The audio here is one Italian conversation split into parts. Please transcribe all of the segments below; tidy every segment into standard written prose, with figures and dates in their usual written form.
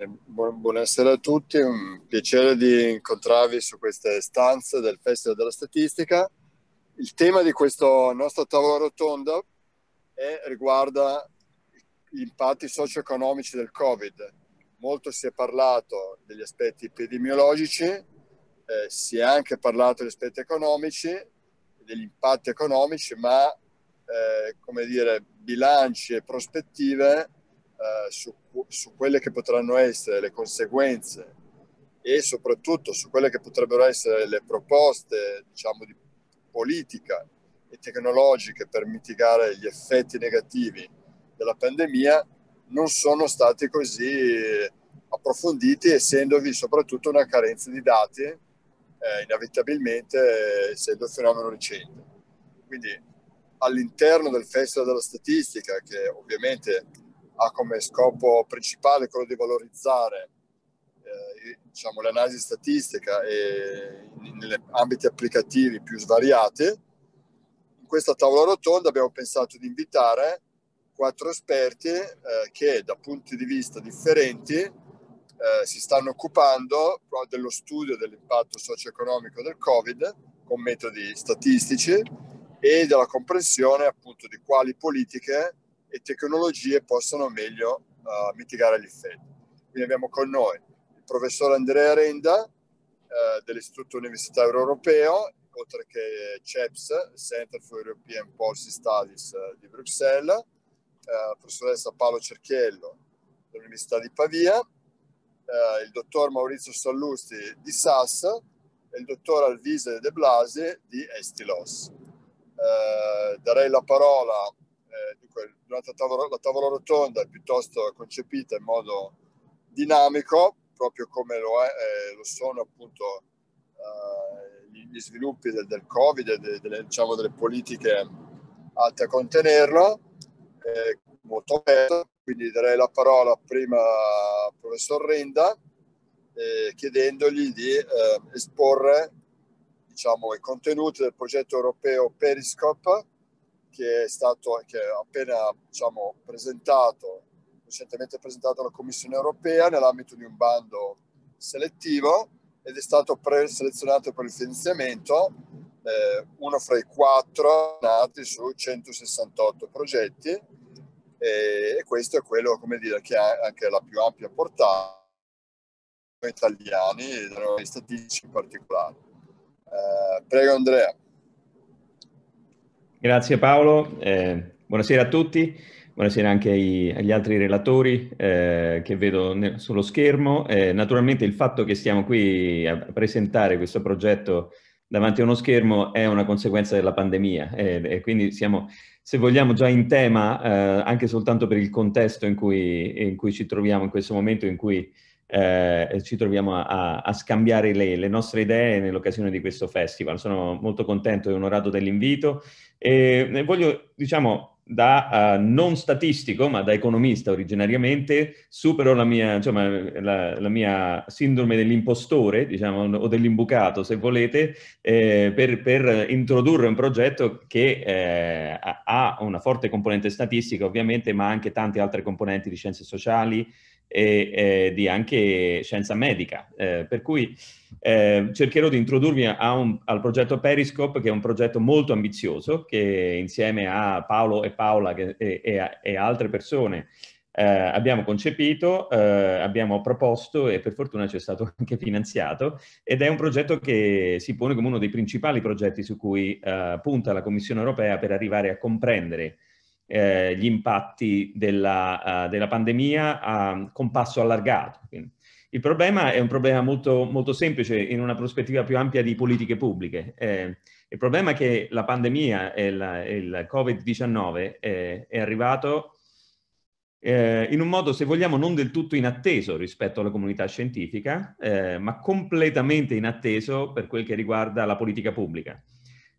Buonasera a tutti, è un piacere di incontrarvi su queste stanze del Festival della Statistica. Il tema di questo nostro tavolo rotondo riguarda gli impatti socio-economici del Covid. Molto si è parlato degli aspetti epidemiologici, si è anche parlato degli aspetti economici, degli impatti economici, ma come dire, bilanci e prospettive su quelle che potranno essere le conseguenze e soprattutto su quelle che potrebbero essere le proposte, diciamo, di politica e tecnologiche per mitigare gli effetti negativi della pandemia, non sono stati così approfonditi, essendovi soprattutto una carenza di dati, inevitabilmente essendo un fenomeno recente. Quindi all'interno del Festival della Statistica, che ovviamente ha come scopo principale quello di valorizzare diciamo, l'analisi statistica e negli ambiti applicativi più svariati, in questa tavola rotonda abbiamo pensato di invitare 4 esperti che da punti di vista differenti si stanno occupando proprio dello studio dell'impatto socio-economico del Covid con metodi statistici e della comprensione appunto di quali politiche e tecnologie possono meglio mitigare gli effetti. Quindi abbiamo con noi il professor Andrea Renda dell'Istituto Universitario Europeo, oltre che CEPS, Center for European Policy Studies di Bruxelles, professoressa Paolo Cerchiello dell'Università di Pavia, il dottor Maurizio Salusti di SAS e il dottor Alvise De Blasi di Estilos. Darei la parola. Dunque, durante la tavola rotonda è piuttosto concepita in modo dinamico, proprio come lo sono appunto gli sviluppi del Covid e delle politiche atte a contenerlo, molto aperto. Quindi darei la parola prima al professor Renda, chiedendogli di esporre, diciamo, i contenuti del progetto europeo Periscope, che è appena, diciamo, recentemente presentato alla Commissione Europea nell'ambito di un bando selettivo ed è stato preselezionato per il finanziamento, uno fra i 4 nati su 168 progetti, e questo è quello, come dire, che ha anche la più ampia portata noi italiani e noi statistici in particolare. Prego Andrea. Grazie Paolo, buonasera a tutti, buonasera anche agli altri relatori che vedo sullo schermo. Naturalmente il fatto che stiamo qui a presentare questo progetto davanti a uno schermo è una conseguenza della pandemia e quindi siamo, se vogliamo, già in tema anche soltanto per il contesto in cui ci troviamo in questo momento, in cui ci troviamo a scambiare le nostre idee nell'occasione di questo festival. Sono molto contento e onorato dell'invito e voglio, diciamo, da non statistico ma da economista originariamente, supero la mia sindrome dell'impostore, diciamo, o dell'imbucato se volete, per introdurre un progetto che ha una forte componente statistica ovviamente, ma anche tante altre componenti di scienze sociali e di anche scienza medica, per cui cercherò di introdurvi al progetto Periscope, che è un progetto molto ambizioso che insieme a Paolo e Paola e altre persone abbiamo concepito, abbiamo proposto e per fortuna c'è stato anche finanziato, ed è un progetto che si pone come uno dei principali progetti su cui punta la Commissione Europea per arrivare a comprendere gli impatti della pandemia con passo allargato. Quindi il problema è un problema molto, molto semplice in una prospettiva più ampia di politiche pubbliche. Il problema è che la pandemia e il Covid-19 è arrivato in un modo, se vogliamo, non del tutto inatteso rispetto alla comunità scientifica, ma completamente inatteso per quel che riguarda la politica pubblica.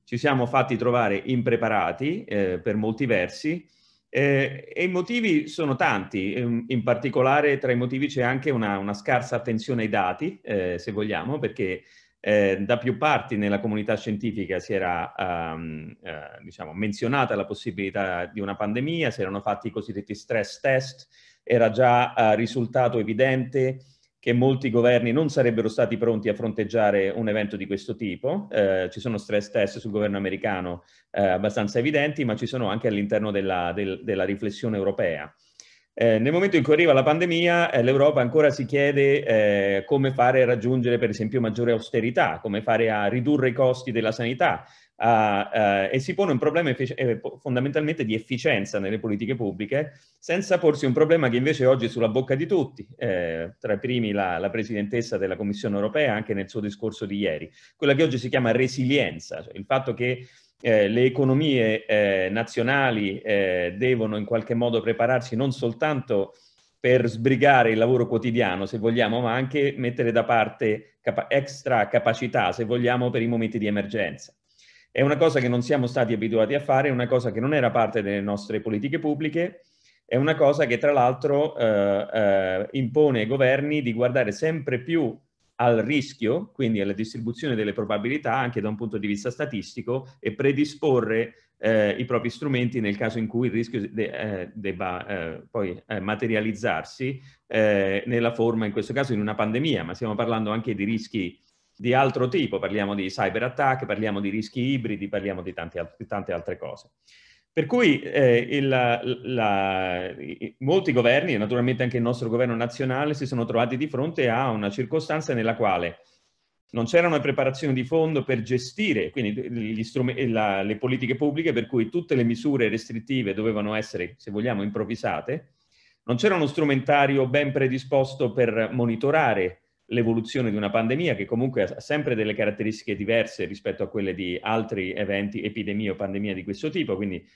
Ci siamo fatti trovare impreparati per molti versi e i motivi sono tanti. In particolare tra i motivi c'è anche una scarsa attenzione ai dati, se vogliamo, perché Da più parti nella comunità scientifica si era diciamo, menzionata la possibilità di una pandemia, si erano fatti i cosiddetti stress test, era già risultato evidente che molti governi non sarebbero stati pronti a fronteggiare un evento di questo tipo. Ci sono stress test sul governo americano abbastanza evidenti, ma ci sono anche all'interno della riflessione europea. Nel momento in cui arriva la pandemia, l'Europa ancora si chiede come fare a raggiungere per esempio maggiore austerità, come fare a ridurre i costi della sanità e si pone un problema fondamentalmente di efficienza nelle politiche pubbliche, senza porsi un problema che invece oggi è sulla bocca di tutti, tra i primi la presidentessa della Commissione Europea anche nel suo discorso di ieri, quella che oggi si chiama resilienza, cioè il fatto che le economie nazionali devono in qualche modo prepararsi non soltanto per sbrigare il lavoro quotidiano, se vogliamo, ma anche mettere da parte extra capacità, se vogliamo, per i momenti di emergenza. È una cosa che non siamo stati abituati a fare, è una cosa che non era parte delle nostre politiche pubbliche, è una cosa che tra l'altro impone ai governi di guardare sempre più al rischio, quindi alla distribuzione delle probabilità anche da un punto di vista statistico, e predisporre i propri strumenti nel caso in cui il rischio debba poi materializzarsi nella forma, in questo caso, in una pandemia, ma stiamo parlando anche di rischi di altro tipo, parliamo di cyberattack, parliamo di rischi ibridi, parliamo di tante altre cose. Per cui molti governi, e naturalmente anche il nostro governo nazionale, si sono trovati di fronte a una circostanza nella quale non c'era una preparazione di fondo per gestire quindi le politiche pubbliche, per cui tutte le misure restrittive dovevano essere, se vogliamo, improvvisate, non c'era uno strumentario ben predisposto per monitorare l'evoluzione di una pandemia, che comunque ha sempre delle caratteristiche diverse rispetto a quelle di altri eventi, epidemie o pandemie di questo tipo, quindi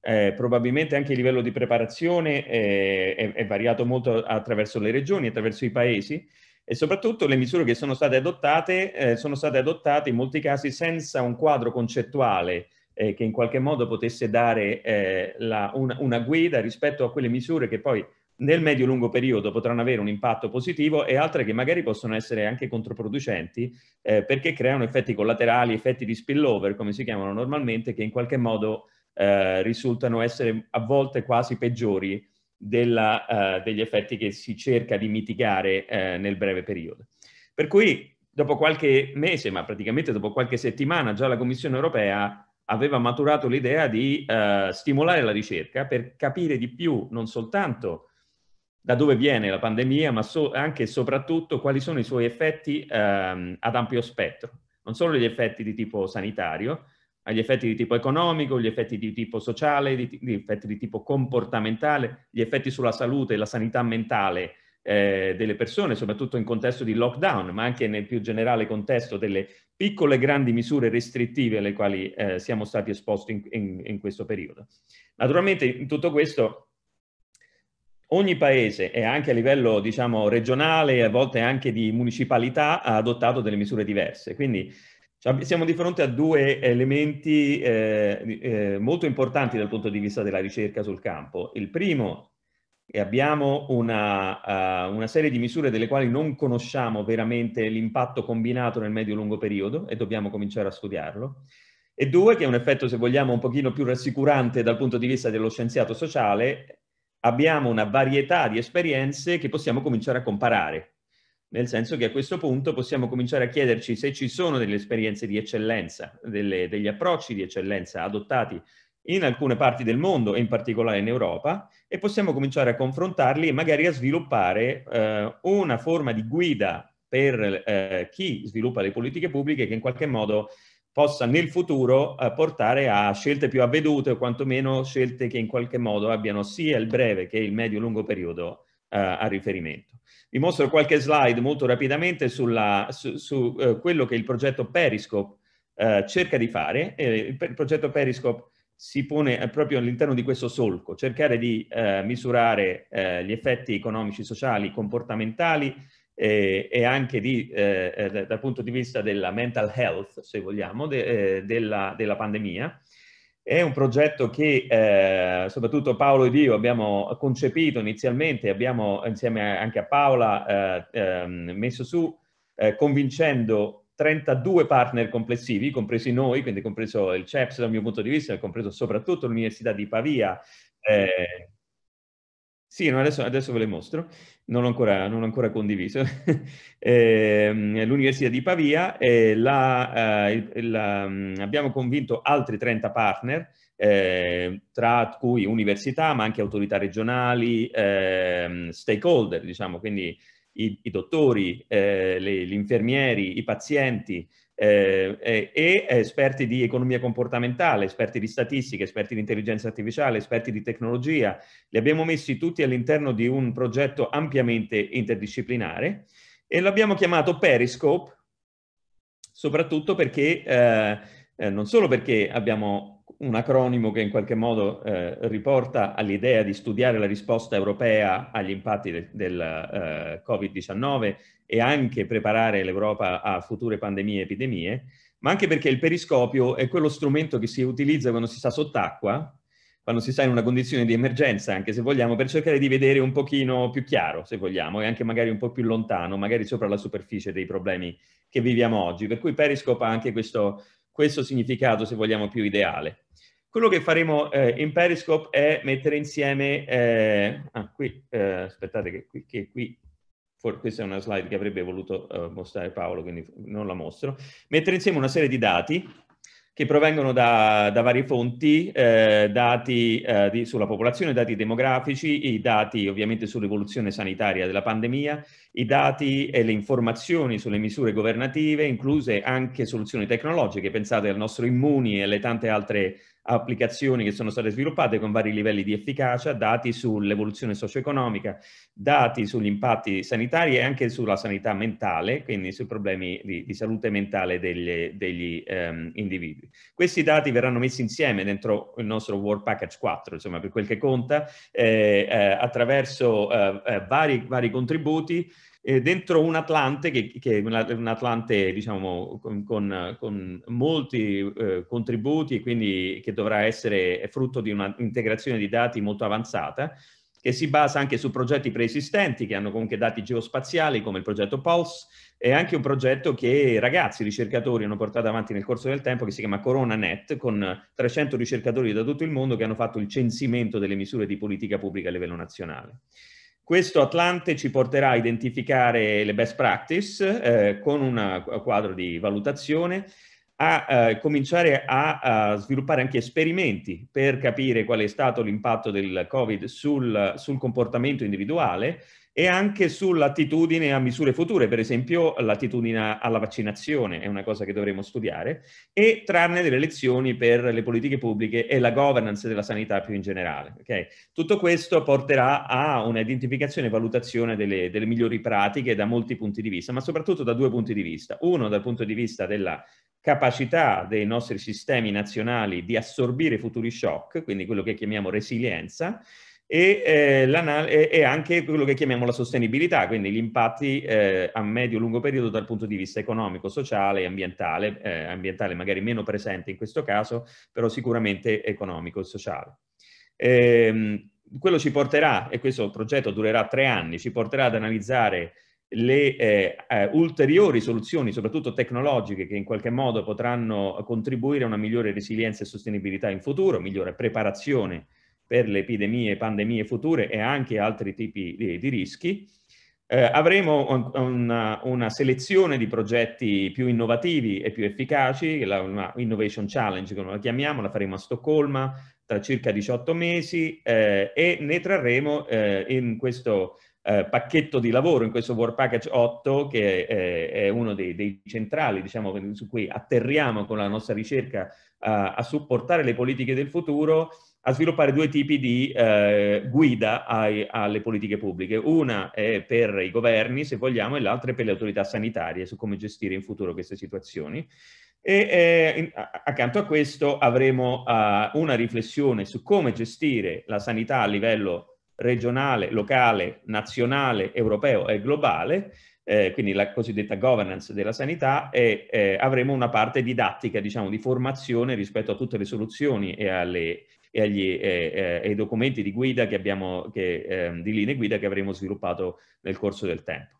probabilmente anche il livello di preparazione è variato molto attraverso le regioni, attraverso i paesi, e soprattutto le misure che sono state adottate in molti casi senza un quadro concettuale che in qualche modo potesse dare una guida rispetto a quelle misure che poi nel medio-lungo periodo potranno avere un impatto positivo e altre che magari possono essere anche controproducenti perché creano effetti collaterali, effetti di spillover, come si chiamano normalmente, che in qualche modo risultano essere a volte quasi peggiori degli effetti che si cerca di mitigare nel breve periodo. Per cui dopo qualche mese, ma praticamente dopo qualche settimana, già la Commissione Europea aveva maturato l'idea di stimolare la ricerca per capire di più non soltanto da dove viene la pandemia, ma anche e soprattutto quali sono i suoi effetti ad ampio spettro. Non solo gli effetti di tipo sanitario, ma gli effetti di tipo economico, gli effetti di tipo sociale, gli effetti di tipo comportamentale, gli effetti sulla salute e la sanità mentale delle persone, soprattutto in contesto di lockdown, ma anche nel più generale contesto delle piccole e grandi misure restrittive alle quali siamo stati esposti in questo periodo. Naturalmente in tutto questo ogni paese, e anche a livello, diciamo, regionale, a volte anche di municipalità, ha adottato delle misure diverse. Quindi siamo di fronte a due elementi molto importanti dal punto di vista della ricerca sul campo. Il primo è che abbiamo una serie di misure delle quali non conosciamo veramente l'impatto combinato nel medio-lungo periodo e dobbiamo cominciare a studiarlo. E due, che è un effetto, se vogliamo, un pochino più rassicurante dal punto di vista dello scienziato sociale. Abbiamo una varietà di esperienze che possiamo cominciare a comparare, nel senso che a questo punto possiamo cominciare a chiederci se ci sono delle esperienze di eccellenza, degli approcci di eccellenza adottati in alcune parti del mondo e in particolare in Europa, e possiamo cominciare a confrontarli e magari a sviluppare una forma di guida per chi sviluppa le politiche pubbliche che in qualche modo possa nel futuro portare a scelte più avvedute, o quantomeno scelte che in qualche modo abbiano sia il breve che il medio-lungo periodo a riferimento. Vi mostro qualche slide molto rapidamente su quello che il progetto Periscope cerca di fare. Il progetto Periscope si pone proprio all'interno di questo solco, cercare di misurare gli effetti economici, sociali, comportamentali, e anche dal punto di vista della mental health, se vogliamo, della pandemia. È un progetto che soprattutto Paolo ed io abbiamo concepito inizialmente, abbiamo insieme anche a Paola messo su, convincendo 32 partner complessivi, compresi noi, quindi compreso il CEPS dal mio punto di vista, compreso soprattutto l'Università di Pavia. Sì, no, adesso ve le mostro, non ho ancora condiviso. L'Università di Pavia, abbiamo convinto altri 30 partner, tra cui università, ma anche autorità regionali, stakeholder, diciamo, quindi i dottori, gli infermieri, i pazienti, e esperti di economia comportamentale, esperti di statistica, esperti di intelligenza artificiale, esperti di tecnologia. Li abbiamo messi tutti all'interno di un progetto ampiamente interdisciplinare e l'abbiamo chiamato Periscope, soprattutto perché, non solo perché abbiamo un acronimo che in qualche modo riporta all'idea di studiare la risposta europea agli impatti del Covid-19 e anche preparare l'Europa a future pandemie e epidemie, ma anche perché il periscopio è quello strumento che si utilizza quando si sta sott'acqua, quando si sta in una condizione di emergenza, anche se vogliamo, per cercare di vedere un pochino più chiaro, se vogliamo, e anche magari un po' più lontano, magari sopra la superficie dei problemi che viviamo oggi. Per cui Periscope ha anche questo significato, se vogliamo, più ideale. Quello che faremo in Periscope è mettere insieme... aspettate che qui... Questa è una slide che avrebbe voluto mostrare Paolo, quindi non la mostro. Mettere insieme una serie di dati che provengono da varie fonti, dati sulla popolazione, dati demografici, i dati ovviamente sull'evoluzione sanitaria della pandemia, i dati e le informazioni sulle misure governative, incluse anche soluzioni tecnologiche. Pensate al nostro Immuni e alle tante altre applicazioni che sono state sviluppate con vari livelli di efficacia, dati sull'evoluzione socio-economica, dati sugli impatti sanitari e anche sulla sanità mentale, quindi sui problemi di salute mentale degli individui. Questi dati verranno messi insieme dentro il nostro World Package 4, insomma, per quel che conta, attraverso vari contributi, dentro un Atlante, che è un Atlante, diciamo, con molti contributi, e quindi che dovrà essere frutto di un'integrazione di dati molto avanzata, che si basa anche su progetti preesistenti che hanno comunque dati geospaziali, come il progetto Pulse, e anche un progetto che ragazzi ricercatori hanno portato avanti nel corso del tempo, che si chiama CoronaNet, con 300 ricercatori da tutto il mondo che hanno fatto il censimento delle misure di politica pubblica a livello nazionale. Questo Atlante ci porterà a identificare le best practice con un quadro di valutazione, a cominciare a sviluppare anche esperimenti per capire qual è stato l'impatto del Covid sul comportamento individuale e anche sull'attitudine a misure future, per esempio l'attitudine alla vaccinazione è una cosa che dovremo studiare, e trarne delle lezioni per le politiche pubbliche e la governance della sanità più in generale. Okay? Tutto questo porterà a un'identificazione e valutazione delle migliori pratiche da molti punti di vista, ma soprattutto da due punti di vista. Uno dal punto di vista della capacità dei nostri sistemi nazionali di assorbire futuri shock, quindi quello che chiamiamo resilienza, e anche quello che chiamiamo la sostenibilità, quindi gli impatti a medio-lungo periodo dal punto di vista economico, sociale e ambientale, magari meno presente in questo caso, però sicuramente economico e sociale. Quello ci porterà, e questo progetto durerà 3 anni, ci porterà ad analizzare le ulteriori soluzioni, soprattutto tecnologiche, che in qualche modo potranno contribuire a una migliore resilienza e sostenibilità in futuro, migliore preparazione per le epidemie, pandemie future e anche altri tipi di rischi. Avremo una selezione di progetti più innovativi e più efficaci, una Innovation Challenge, come la chiamiamo, la faremo a Stoccolma tra circa 18 mesi e ne trarremo in questo pacchetto di lavoro, in questo World Package 8, che è uno dei centrali, diciamo, su cui atterriamo con la nostra ricerca a supportare le politiche del futuro, a sviluppare 2 tipi di guida alle politiche pubbliche. Una è per i governi, se vogliamo, e l'altra è per le autorità sanitarie, su come gestire in futuro queste situazioni. Accanto a questo avremo una riflessione su come gestire la sanità a livello regionale, locale, nazionale, europeo e globale, quindi la cosiddetta governance della sanità, e avremo una parte didattica, diciamo, di formazione rispetto a tutte le soluzioni e ai documenti di guida che abbiamo, di linee guida che avremo sviluppato nel corso del tempo.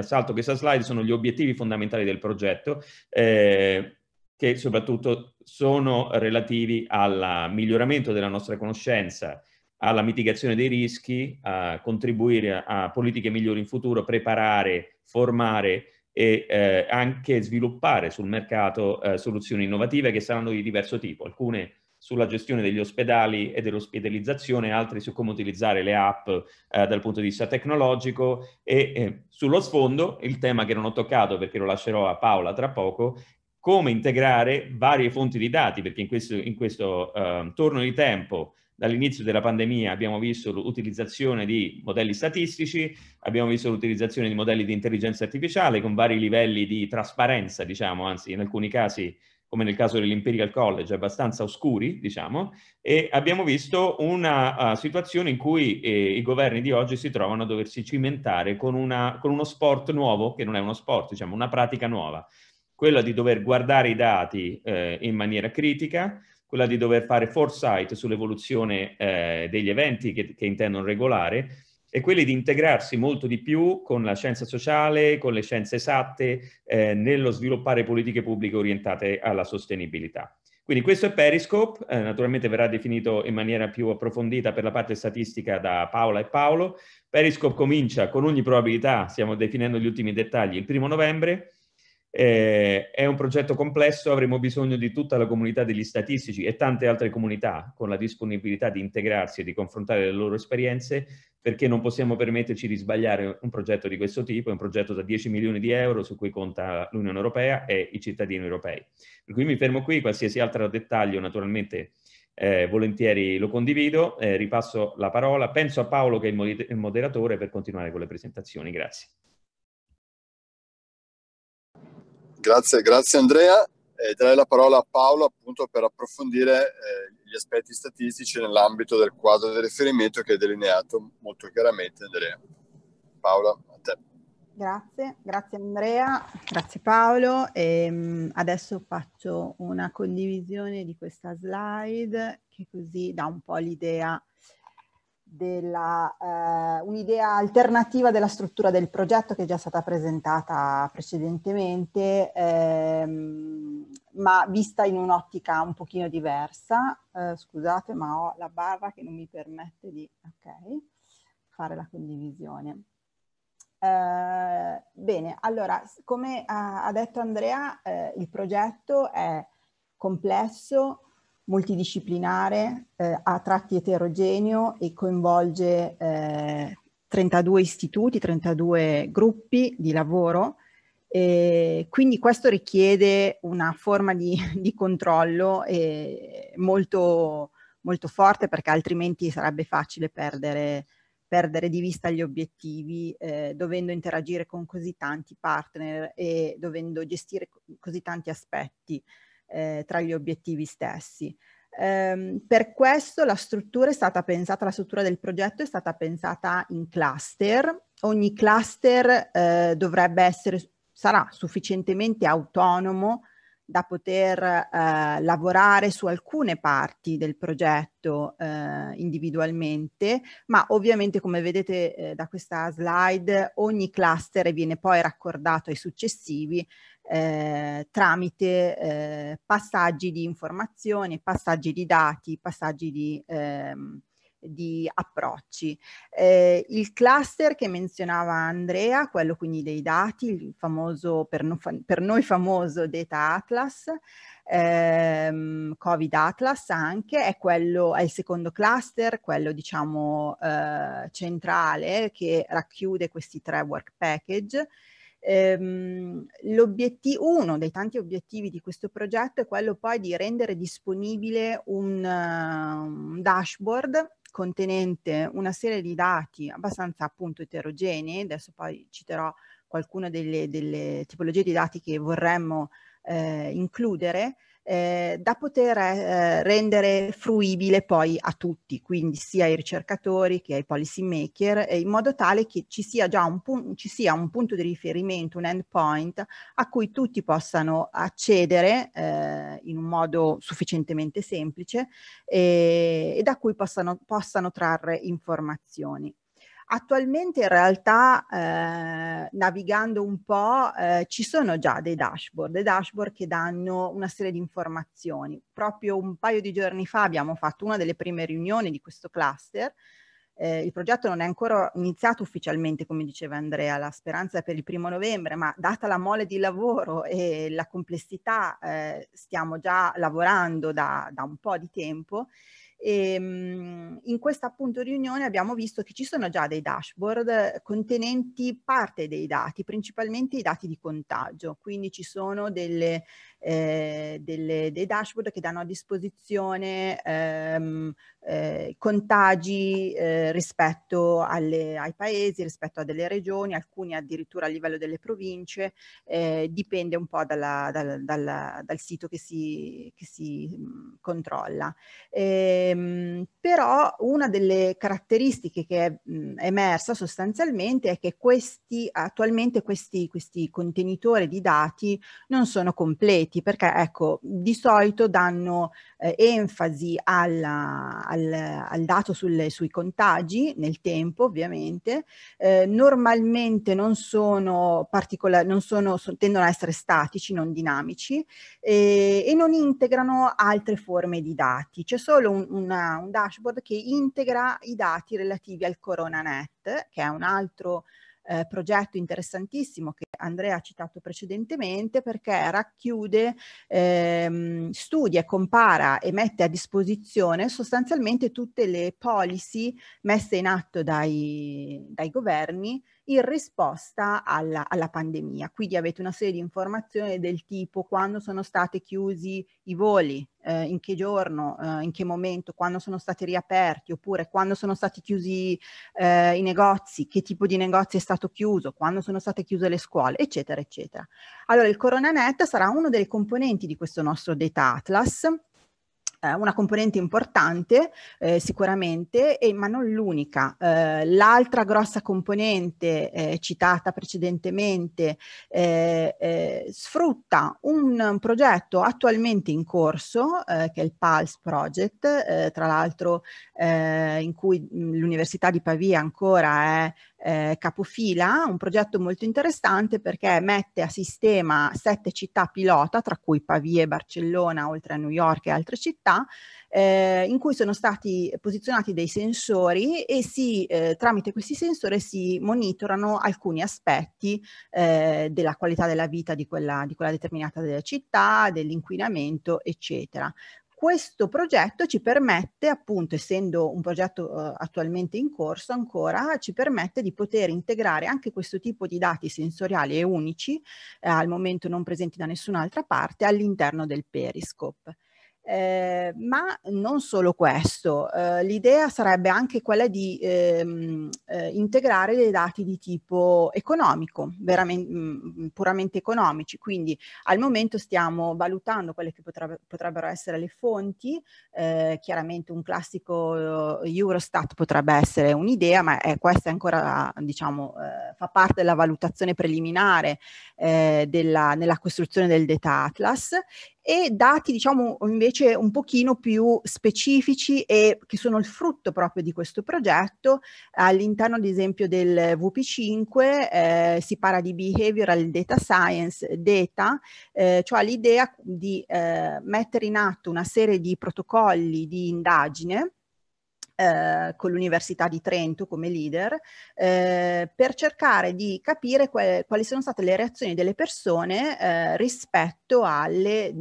Salto questa slide, sono gli obiettivi fondamentali del progetto, che soprattutto sono relativi al miglioramento della nostra conoscenza, alla mitigazione dei rischi, a contribuire a politiche migliori in futuro, preparare, formare e anche sviluppare sul mercato soluzioni innovative che saranno di diverso tipo, alcune sulla gestione degli ospedali e dell'ospedalizzazione, altri su come utilizzare le app dal punto di vista tecnologico e sullo sfondo il tema che non ho toccato perché lo lascerò a Paola tra poco, come integrare varie fonti di dati, perché in questo torno di tempo dall'inizio della pandemia abbiamo visto l'utilizzazione di modelli statistici, abbiamo visto l'utilizzazione di modelli di intelligenza artificiale con vari livelli di trasparenza, diciamo, anzi in alcuni casi, come nel caso dell'Empirical College, abbastanza oscuri, diciamo, e abbiamo visto una situazione in cui i governi di oggi si trovano a doversi cimentare con uno sport nuovo, che non è uno sport, diciamo, una pratica nuova, quella di dover guardare i dati in maniera critica, quella di dover fare foresight sull'evoluzione degli eventi che intendono regolare, e quelli di integrarsi molto di più con la scienza sociale, con le scienze esatte, nello sviluppare politiche pubbliche orientate alla sostenibilità. Quindi questo è Periscope, naturalmente verrà definito in maniera più approfondita per la parte statistica da Paola e Paolo. Periscope comincia con ogni probabilità, stiamo definendo gli ultimi dettagli, il 1° novembre. È un progetto complesso, avremo bisogno di tutta la comunità degli statistici e tante altre comunità con la disponibilità di integrarsi e di confrontare le loro esperienze, perché non possiamo permetterci di sbagliare un progetto di questo tipo, è un progetto da 10 milioni di euro su cui conta l'Unione Europea e i cittadini europei. Per cui mi fermo qui, qualsiasi altro dettaglio naturalmente volentieri lo condivido, ripasso la parola, penso a Paolo che è il moderatore per continuare con le presentazioni, grazie. Grazie Andrea, darei la parola a Paolo appunto per approfondire gli aspetti statistici nell'ambito del quadro di riferimento che è delineato molto chiaramente. Andrea. Paola, a te. Grazie Andrea, grazie Paolo. Adesso faccio una condivisione di questa slide che così dà un po' l'idea un'idea alternativa della struttura del progetto che è già stata presentata precedentemente, ma vista in un'ottica un pochino diversa. Scusate, ma ho la barra che non mi permette di fare la condivisione. Bene, allora, come ha detto Andrea, il progetto è complesso, multidisciplinare, a tratti eterogeneo e coinvolge 32 istituti, 32 gruppi di lavoro, quindi questo richiede una forma di controllo molto, molto forte, perché altrimenti sarebbe facile perdere di vista gli obiettivi, dovendo interagire con così tanti partner e dovendo gestire così tanti aspetti tra gli obiettivi stessi. Per questo la struttura è stata pensata, la struttura del progetto è stata pensata in cluster. Ogni cluster sarà sufficientemente autonomo da poter lavorare su alcune parti del progetto individualmente, ma ovviamente, come vedete da questa slide, ogni cluster viene poi raccordato ai successivi tramite passaggi di informazioni, passaggi di dati, passaggi di approcci. Il cluster che menzionava Andrea, quello quindi dei dati, il famoso, per noi famoso Data Atlas, Covid Atlas anche, è il secondo cluster, quello diciamo centrale, che racchiude questi 3 work package. Uno dei tanti obiettivi di questo progetto è quello poi di rendere disponibile un dashboard contenente una serie di dati abbastanza appunto eterogenei. Adesso poi citerò qualcuna delle tipologie di dati che vorremmo includere, da poter rendere fruibile poi a tutti, quindi sia ai ricercatori che ai policy maker, in modo tale che ci sia già un punto di riferimento, un endpoint a cui tutti possano accedere in un modo sufficientemente semplice e da cui possano trarre informazioni. Attualmente in realtà navigando un po' ci sono già dei dashboard che danno una serie di informazioni. Proprio un paio di giorni fa abbiamo fatto una delle prime riunioni di questo cluster. Il progetto non è ancora iniziato ufficialmente, come diceva Andrea, la speranza è per il 1° novembre, ma data la mole di lavoro e la complessità stiamo già lavorando da un po' di tempo. E in questa appunto riunione abbiamo visto che ci sono già dei dashboard contenenti parte dei dati, principalmente i dati di contagio, quindi ci sono dei dashboard che danno a disposizione contagi rispetto ai paesi, rispetto a delle regioni, alcuni addirittura a livello delle province, dipende un po' dal sito che si controlla. Però una delle caratteristiche che è emersa sostanzialmente è che attualmente questi contenitori di dati non sono completi, perché ecco, di solito danno enfasi al dato sui contagi nel tempo, ovviamente, normalmente tendono a essere statici, non dinamici, e non integrano altre forme di dati. C'è solo un dashboard che integra i dati relativi al CoronaNet, che è un altro progetto interessantissimo che Andrea ha citato precedentemente, perché racchiude, studia, compara e mette a disposizione sostanzialmente tutte le policy messe in atto dai governi in risposta alla pandemia. Quindi avete una serie di informazioni del tipo quando sono stati chiusi i voli, in che giorno, in che momento, quando sono stati riaperti, oppure quando sono stati chiusi i negozi, che tipo di negozio è stato chiuso, quando sono state chiuse le scuole, eccetera, eccetera. Allora il CoronaNet sarà uno delle componenti di questo nostro Data Atlas, una componente importante sicuramente, ma non l'unica. L'altra grossa componente citata precedentemente sfrutta un progetto attualmente in corso che è il Pulse Project, tra l'altro in cui l'Università di Pavia ancora è capofila, un progetto molto interessante perché mette a sistema 7 città pilota, tra cui Pavia e Barcellona, oltre a New York e altre città, in cui sono stati posizionati dei sensori e tramite questi sensori si monitorano alcuni aspetti della qualità della vita di quella determinata della città, dell'inquinamento, eccetera. Questo progetto ci permette, appunto, essendo un progetto attualmente in corso ancora, ci permette di poter integrare anche questo tipo di dati sensoriali e unici, al momento non presenti da nessun'altra parte, all'interno del Periscope. Ma non solo questo, l'idea sarebbe anche quella di integrare dei dati di tipo economico, puramente economici, quindi al momento stiamo valutando quelle che potrebbero essere le fonti, chiaramente un classico Eurostat potrebbe essere un'idea, ma questa è ancora, diciamo, fa parte della valutazione preliminare nella costruzione del Data Atlas. E dati, diciamo, invece un pochino più specifici e che sono il frutto proprio di questo progetto. All'interno, ad esempio, del VP5 si parla di behavioral data science data, cioè l'idea di mettere in atto una serie di protocolli di indagine con l'Università di Trento come leader, per cercare di capire quali sono state le reazioni delle persone rispetto alle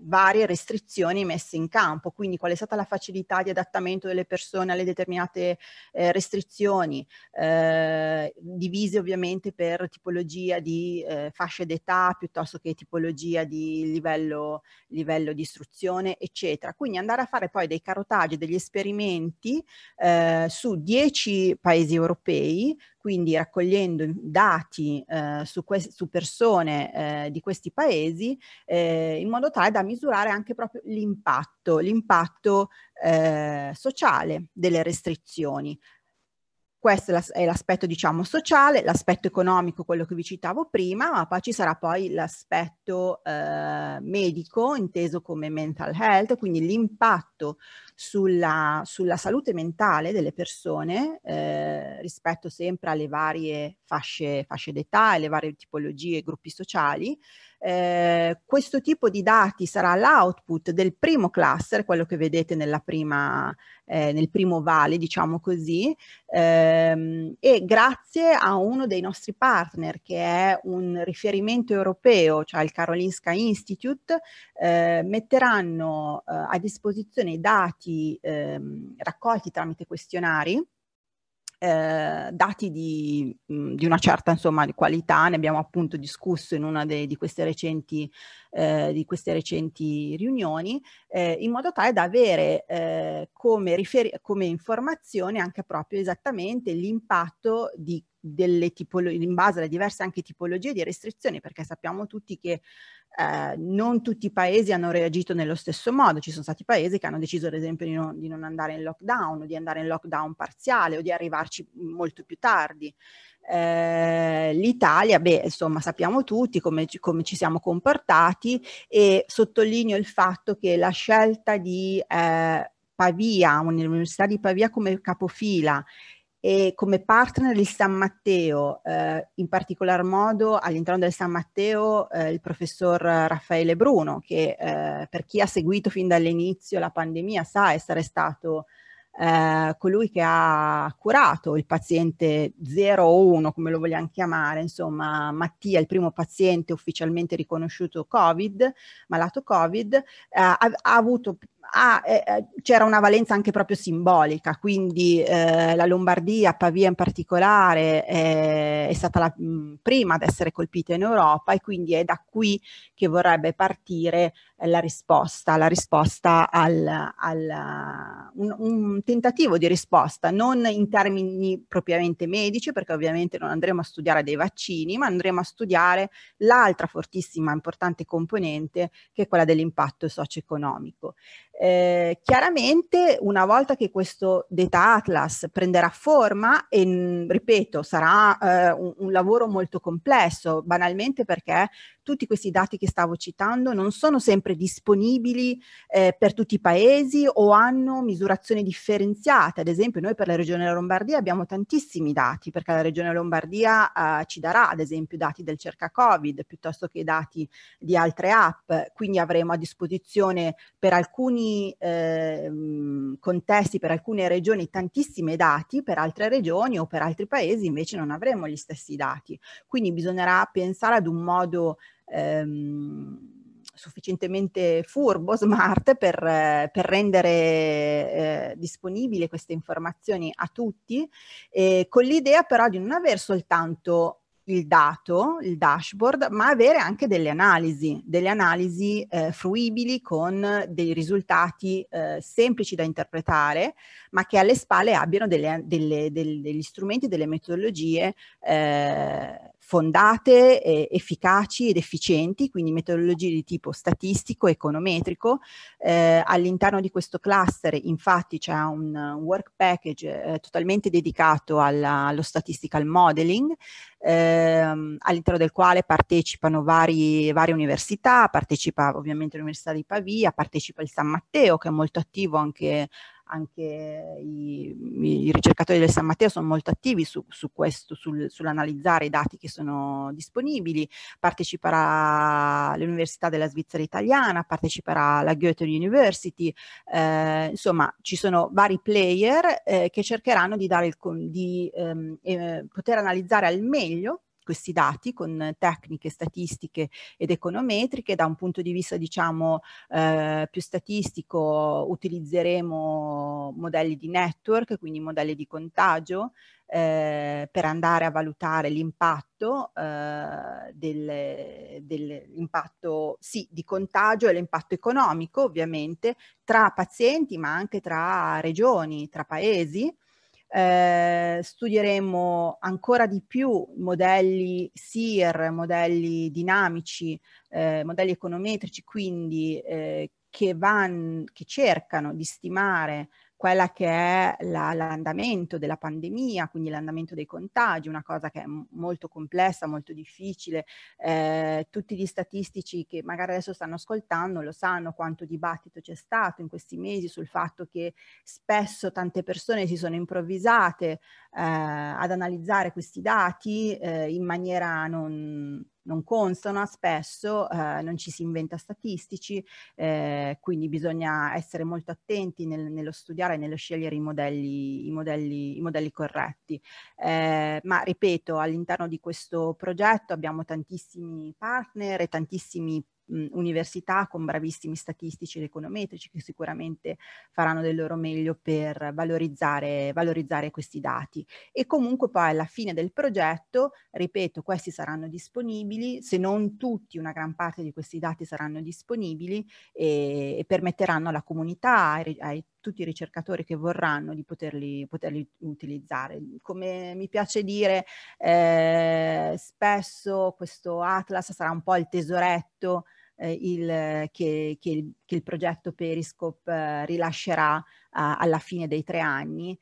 varie restrizioni messe in campo, quindi qual è stata la facilità di adattamento delle persone alle determinate restrizioni, divise ovviamente per tipologia di fasce d'età piuttosto che tipologia di livello di istruzione, eccetera. Quindi andare a fare poi dei carotaggi, degli esperimenti su 10 paesi europei, quindi raccogliendo dati su persone di questi paesi, in modo tale da misurare anche proprio l'impatto sociale delle restrizioni. Questo è l'aspetto, diciamo, sociale, l'aspetto economico, quello che vi citavo prima, ma poi ci sarà poi l'aspetto medico, inteso come mental health, quindi l'impatto sulla salute mentale delle persone rispetto sempre alle varie fasce d'età e le varie tipologie e gruppi sociali. Questo tipo di dati sarà l'output del primo cluster, quello che vedete nella prima, nel primo ovale, diciamo così, e grazie a uno dei nostri partner che è un riferimento europeo, cioè il Karolinska Institute, metteranno a disposizione i dati raccolti tramite questionari, dati di una certa, insomma, di qualità. Ne abbiamo appunto discusso in una di queste recenti riunioni, in modo tale da avere come informazione anche proprio esattamente l'impatto in base alle diverse anche tipologie di restrizioni, perché sappiamo tutti che non tutti i paesi hanno reagito nello stesso modo. Ci sono stati paesi che hanno deciso ad esempio di non andare in lockdown, o di andare in lockdown parziale, o di arrivarci molto più tardi. L'Italia, beh, insomma, sappiamo tutti come ci siamo comportati, e sottolineo il fatto che la scelta di Pavia, l'Università di Pavia come capofila, e come partner il San Matteo, in particolar modo all'interno del San Matteo il professor Raffaele Bruno, che per chi ha seguito fin dall'inizio la pandemia sa essere stato colui che ha curato il paziente 0 o 1, come lo vogliamo chiamare, insomma Mattia, il primo paziente ufficialmente riconosciuto Covid, malato Covid, c'era una valenza anche proprio simbolica, quindi la Lombardia, Pavia in particolare, è stata la prima ad essere colpita in Europa, e quindi è da qui che vorrebbe partire la risposta un tentativo di risposta, non in termini propriamente medici, perché ovviamente non andremo a studiare dei vaccini, ma andremo a studiare l'altra fortissima, importante componente, che è quella dell'impatto socio-economico. Chiaramente, una volta che questo data atlas prenderà forma, e ripeto, sarà un lavoro molto complesso, banalmente perché tutti questi dati che stavo citando non sono sempre disponibili per tutti i paesi, o hanno misurazioni differenziate. Ad esempio, noi per la regione Lombardia abbiamo tantissimi dati, perché la regione Lombardia ci darà ad esempio dati del cerca Covid, piuttosto che dati di altre app, quindi avremo a disposizione per alcuni contesti, per alcune regioni tantissime dati, per altre regioni o per altri paesi invece non avremo gli stessi dati, quindi bisognerà pensare ad un modo sufficientemente furbo, smart, per rendere disponibili queste informazioni a tutti, con l'idea però di non aver soltanto il dato, il dashboard, ma avere anche delle analisi fruibili, con dei risultati semplici da interpretare, ma che alle spalle abbiano degli strumenti, delle metodologie fondate, efficaci ed efficienti, quindi metodologie di tipo statistico, econometrico. All'interno di questo cluster infatti c'è un work package totalmente dedicato allo statistical modeling, all'interno del quale partecipano varie università, partecipa ovviamente l'Università di Pavia, partecipa il San Matteo, che è molto attivo, anche i ricercatori del San Matteo sono molto attivi su questo, sull'analizzare i dati che sono disponibili. Parteciperà l'Università della Svizzera Italiana, parteciperà la Goethe University, insomma ci sono vari player che cercheranno di poter analizzare al meglio questi dati con tecniche statistiche ed econometriche. Da un punto di vista, diciamo, più statistico, utilizzeremo modelli di network, quindi modelli di contagio, per andare a valutare l'impatto di contagio e l'impatto economico, ovviamente, tra pazienti ma anche tra regioni, tra paesi. Studieremo ancora di più modelli SIR, modelli dinamici, modelli econometrici, quindi che cercano di stimare quella che è l'andamento della pandemia, quindi l'andamento dei contagi, una cosa che è molto complessa, molto difficile. Tutti gli statistici che magari adesso stanno ascoltando lo sanno quanto dibattito c'è stato in questi mesi sul fatto che spesso tante persone si sono improvvisate ad analizzare questi dati in maniera non consona, spesso non ci si inventa statistici, quindi bisogna essere molto attenti nello studiare e nello scegliere i modelli corretti. Ma ripeto, all'interno di questo progetto abbiamo tantissimi partner e tantissimi università con bravissimi statistici ed econometrici che sicuramente faranno del loro meglio per valorizzare questi dati, e comunque poi alla fine del progetto, ripeto, questi saranno disponibili, se non tutti, una gran parte di questi dati saranno disponibili e permetteranno alla comunità, ai tutti i ricercatori che vorranno di poterli utilizzare. Come mi piace dire, spesso questo Atlas sarà un po' il tesoretto che il progetto Periscope rilascerà alla fine dei 3 anni,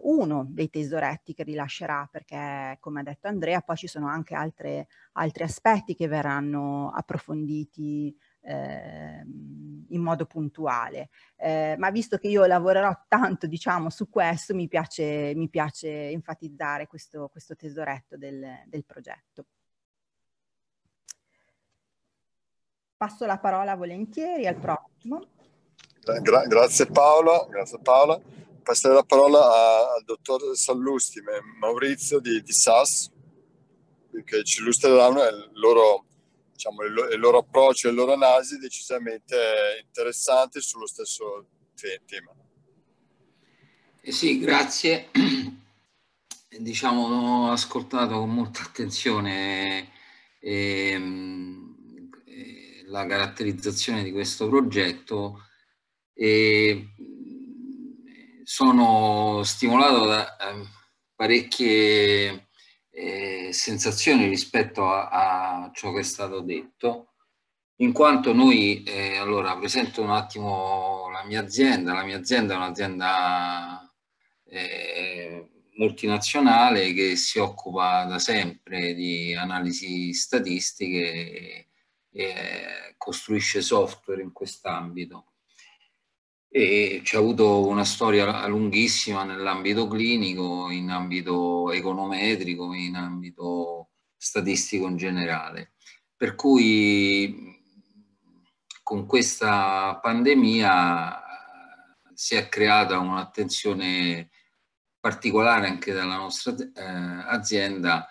uno dei tesoretti che rilascerà, perché come ha detto Andrea poi ci sono anche altri aspetti che verranno approfonditi in modo puntuale, ma visto che io lavorerò tanto, diciamo, su questo, mi piace enfatizzare questo tesoretto del progetto. Passo la parola volentieri al prossimo. Grazie Paola. Passerò la parola al dottor Salusti, Maurizio di SAS, che ci illustrerà il loro approccio e il loro analisi decisamente interessante sullo stesso tema. Sì, grazie. Diciamo, ho ascoltato con molta attenzione la caratterizzazione di questo progetto e sono stimolato da parecchie sensazioni rispetto a ciò che è stato detto, in quanto noi, allora presento un attimo la mia azienda è un'azienda multinazionale che si occupa da sempre di analisi statistiche e costruisce software in quest'ambito, e c'è avuto una storia lunghissima nell'ambito clinico, in ambito econometrico, in ambito statistico in generale. Per cui con questa pandemia si è creata un'attenzione particolare anche dalla nostra azienda,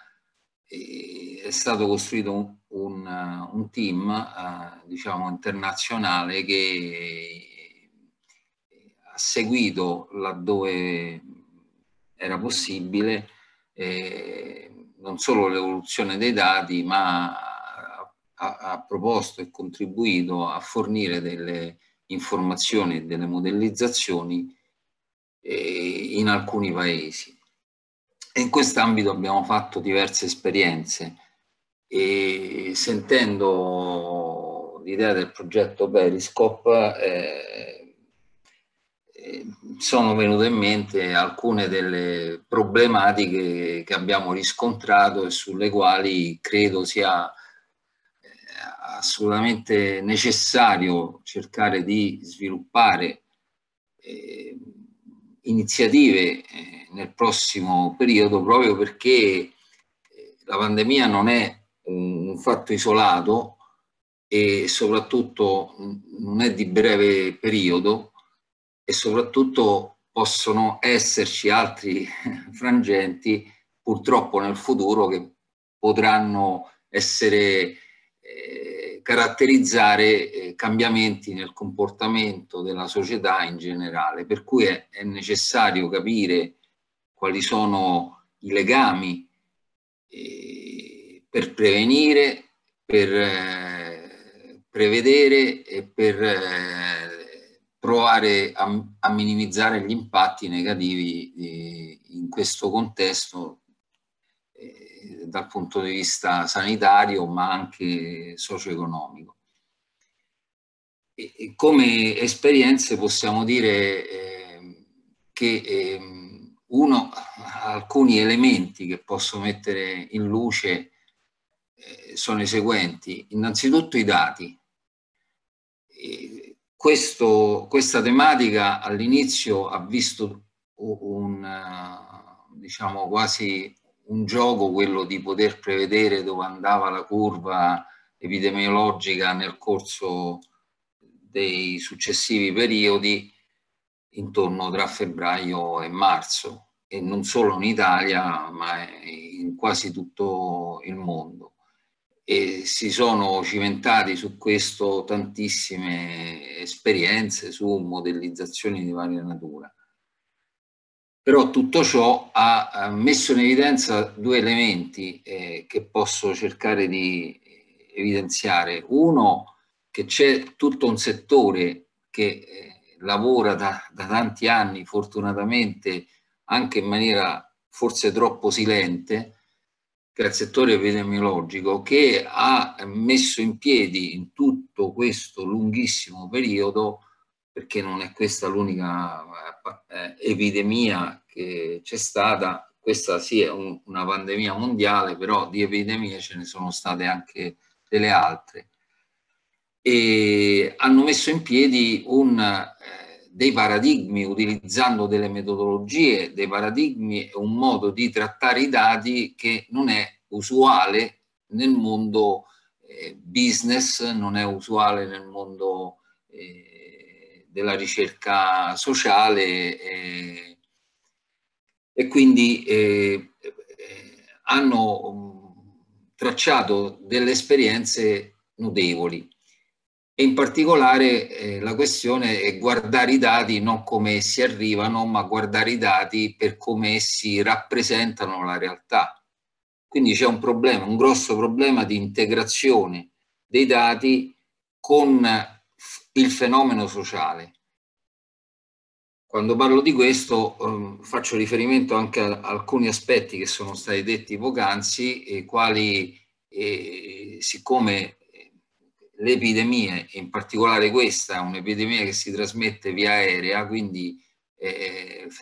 e è stato costruito un team diciamo internazionale che ha seguito laddove era possibile non solo l'evoluzione dei dati, ma ha proposto e contribuito a fornire delle informazioni e delle modellizzazioni in alcuni paesi. E in quest'ambito abbiamo fatto diverse esperienze e, sentendo l'idea del progetto Periscope, sono venute in mente alcune delle problematiche che abbiamo riscontrato e sulle quali credo sia assolutamente necessario cercare di sviluppare iniziative nel prossimo periodo, proprio perché la pandemia non è un fatto isolato e soprattutto non è di breve periodo, e soprattutto possono esserci altri frangenti purtroppo nel futuro che potranno essere caratterizzare cambiamenti nel comportamento della società in generale, per cui è necessario capire quali sono i legami per prevenire, per prevedere e per provare a minimizzare gli impatti negativi in questo contesto dal punto di vista sanitario ma anche socio-economico. Come esperienze possiamo dire che uno ha alcuni elementi che posso mettere in luce, sono i seguenti. Innanzitutto i dati. Questa tematica all'inizio ha visto diciamo quasi un gioco, quello di poter prevedere dove andava la curva epidemiologica nel corso dei successivi periodi intorno tra febbraio e marzo, e non solo in Italia ma in quasi tutto il mondo, e si sono cimentati su questo tantissime esperienze su modellizzazioni di varia natura. Però tutto ciò ha messo in evidenza due elementi che posso cercare di evidenziare. Uno, che c'è tutto un settore che lavora da tanti anni, fortunatamente anche in maniera forse troppo silente, che è il settore epidemiologico, che ha messo in piedi in tutto questo lunghissimo periodo, perché non è questa l'unica epidemia che c'è stata, questa sì è una pandemia mondiale, però di epidemie ce ne sono state anche delle altre, e hanno messo in piedi dei paradigmi, utilizzando delle metodologie, dei paradigmi e un modo di trattare i dati che non è usuale nel mondo business, non è usuale nel mondo della ricerca sociale, e quindi hanno tracciato delle esperienze notevoli. E in particolare la questione è guardare i dati non come essi arrivano, ma guardare i dati per come essi rappresentano la realtà. Quindi c'è un problema, un grosso problema di integrazione dei dati con il fenomeno sociale. Quando parlo di questo faccio riferimento anche a alcuni aspetti che sono stati detti poc'anzi, i quali siccome le epidemie, in particolare questa è un'epidemia che si trasmette via aerea, quindi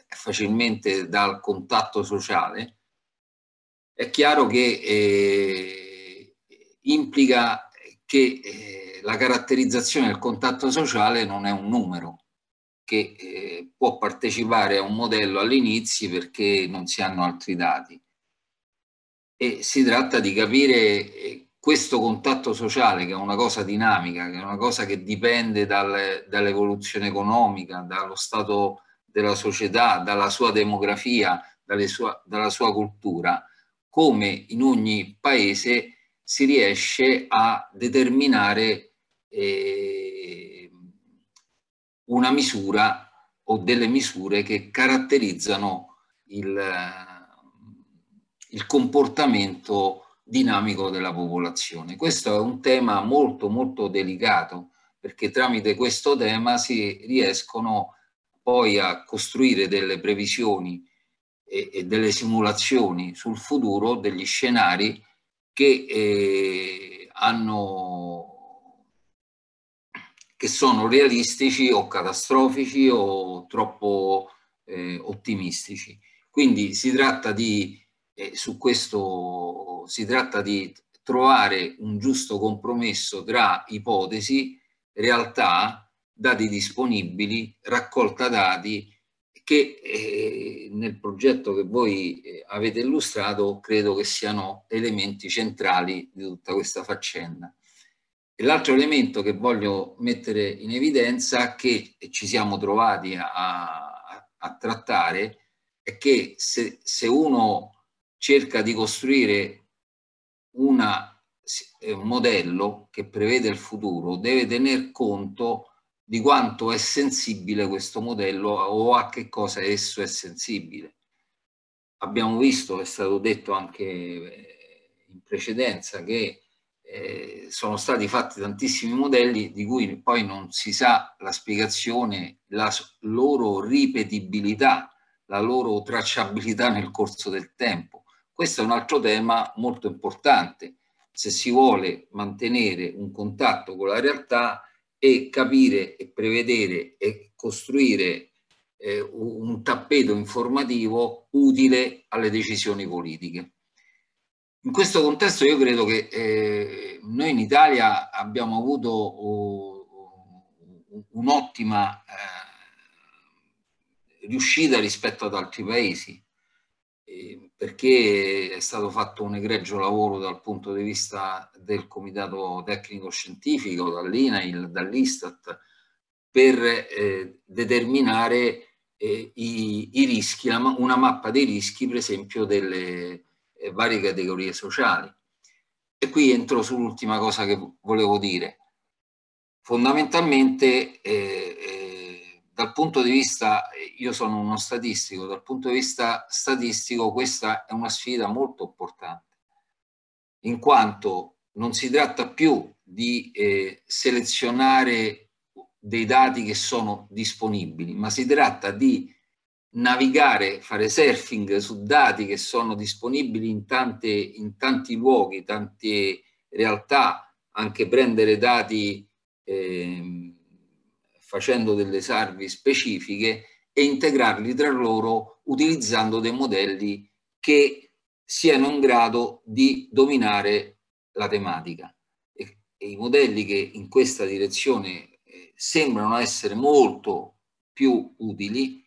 facilmente dal contatto sociale, è chiaro che implica che la caratterizzazione del contatto sociale non è un numero, che può partecipare a un modello all'inizio perché non si hanno altri dati. E si tratta di capire questo contatto sociale, che è una cosa dinamica, che è una cosa che dipende dall'evoluzione economica, dallo stato della società, dalla sua demografia, dalla sua cultura, come in ogni paese si riesce a determinare una misura o delle misure che caratterizzano il comportamento dinamico della popolazione. Questo è un tema molto molto delicato, perché tramite questo tema si riescono poi a costruire delle previsioni e delle simulazioni sul futuro, degli scenari che sono realistici o catastrofici o troppo ottimistici. Quindi si tratta di su questo si tratta di trovare un giusto compromesso tra ipotesi, realtà, dati disponibili, raccolta dati, che nel progetto che voi avete illustrato credo che siano elementi centrali di tutta questa faccenda. L'altro elemento che voglio mettere in evidenza, che ci siamo trovati a trattare, è che se uno cerca di costruire un modello che prevede il futuro, deve tener conto di quanto è sensibile questo modello o a che cosa esso è sensibile. Abbiamo visto, è stato detto anche in precedenza, che sono stati fatti tantissimi modelli di cui poi non si sa la spiegazione, la loro ripetibilità, la loro tracciabilità nel corso del tempo. Questo è un altro tema molto importante, se si vuole mantenere un contatto con la realtà e capire e prevedere e costruire un tappeto informativo utile alle decisioni politiche. In questo contesto io credo che noi in Italia abbiamo avuto un'ottima riuscita rispetto ad altri paesi, perché è stato fatto un egregio lavoro dal punto di vista del Comitato Tecnico Scientifico, dall'INAIL, dall'Istat, per determinare i rischi, una mappa dei rischi per esempio delle varie categorie sociali. E qui entro sull'ultima cosa che volevo dire. Fondamentalmente dal punto di vista, io sono uno statistico, dal punto di vista statistico questa è una sfida molto importante, in quanto non si tratta più di selezionare dei dati che sono disponibili, ma si tratta di navigare, fare surfing su dati che sono disponibili in tanti luoghi, tante realtà, anche prendere dati facendo delle salve specifiche e integrarli tra loro utilizzando dei modelli che siano in grado di dominare la tematica. E i modelli che in questa direzione sembrano essere molto più utili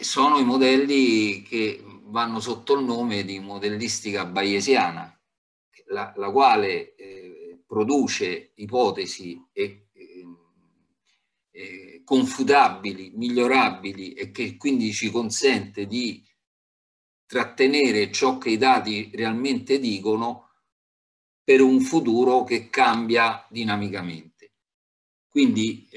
sono i modelli che vanno sotto il nome di modellistica bayesiana, la quale produce ipotesi confutabili, migliorabili, e che quindi ci consente di trattenere ciò che i dati realmente dicono per un futuro che cambia dinamicamente. Quindi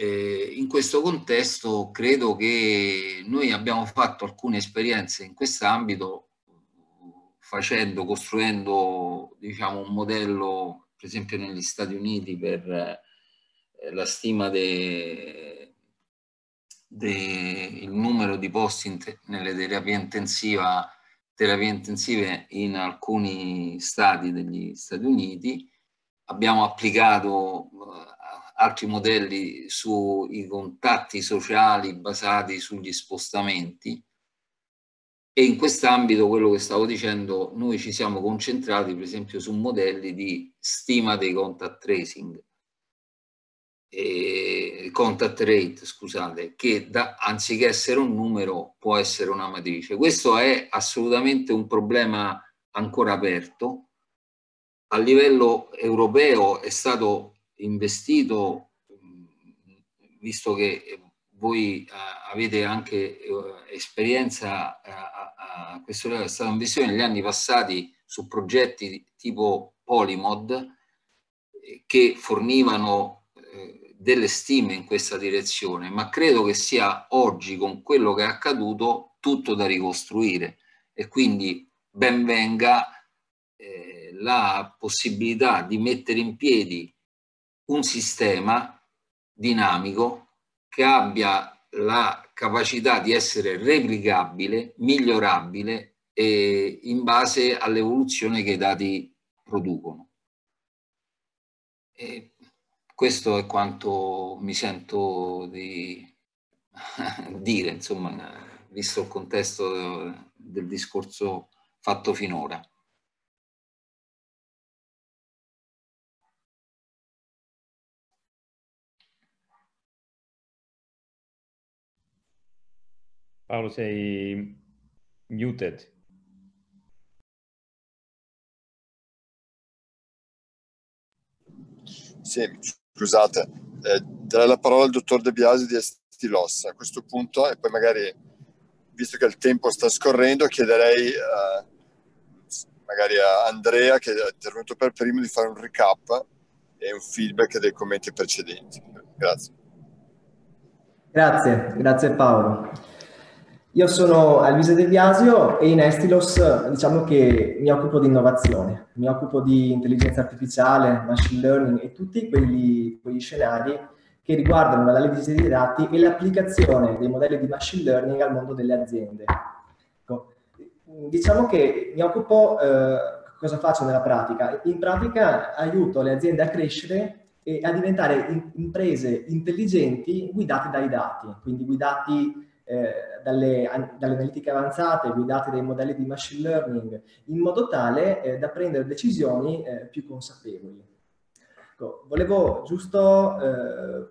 in questo contesto credo che noi abbiamo fatto alcune esperienze in quest'ambito, costruendo diciamo, un modello, per esempio negli Stati Uniti, per la stima del numero di posti nelle terapie intensive in alcuni stati degli Stati Uniti. Abbiamo applicato altri modelli sui contatti sociali basati sugli spostamenti, e in quest'ambito, quello che stavo dicendo, noi ci siamo concentrati per esempio su modelli di stima dei contact tracing, contact rate, scusate, che anziché essere un numero può essere una matrice. Questo è assolutamente un problema ancora aperto. A livello europeo è stato investito, visto che voi avete anche esperienza a questo livello, è stato investito negli anni passati su progetti tipo Polymod che fornivano delle stime in questa direzione, ma credo che sia oggi, con quello che è accaduto, tutto da ricostruire, e quindi ben venga la possibilità di mettere in piedi un sistema dinamico che abbia la capacità di essere replicabile, migliorabile e in base all'evoluzione che i dati producono. E questo è quanto mi sento di dire, insomma, visto il contesto del discorso fatto finora. Paolo, sei muted. Sì, scusate, darei la parola al dottor De Blasi di Estilos a questo punto, e poi magari, visto che il tempo sta scorrendo, chiederei magari a Andrea, che è intervenuto per primo, di fare un recap e un feedback dei commenti precedenti. Grazie. Grazie Paolo. Io sono Alvise De Blasi e in Estilos diciamo che mi occupo di innovazione, mi occupo di intelligenza artificiale, machine learning e tutti quegli scenari che riguardano l'analisi dei dati e l'applicazione dei modelli di machine learning al mondo delle aziende. Ecco. Diciamo che mi occupo, cosa faccio nella pratica? In pratica aiuto le aziende a crescere e a diventare imprese intelligenti guidate dai dati, quindi guidati dalle analitiche avanzate, guidate dai modelli di machine learning, in modo tale da prendere decisioni più consapevoli. Ecco, volevo giusto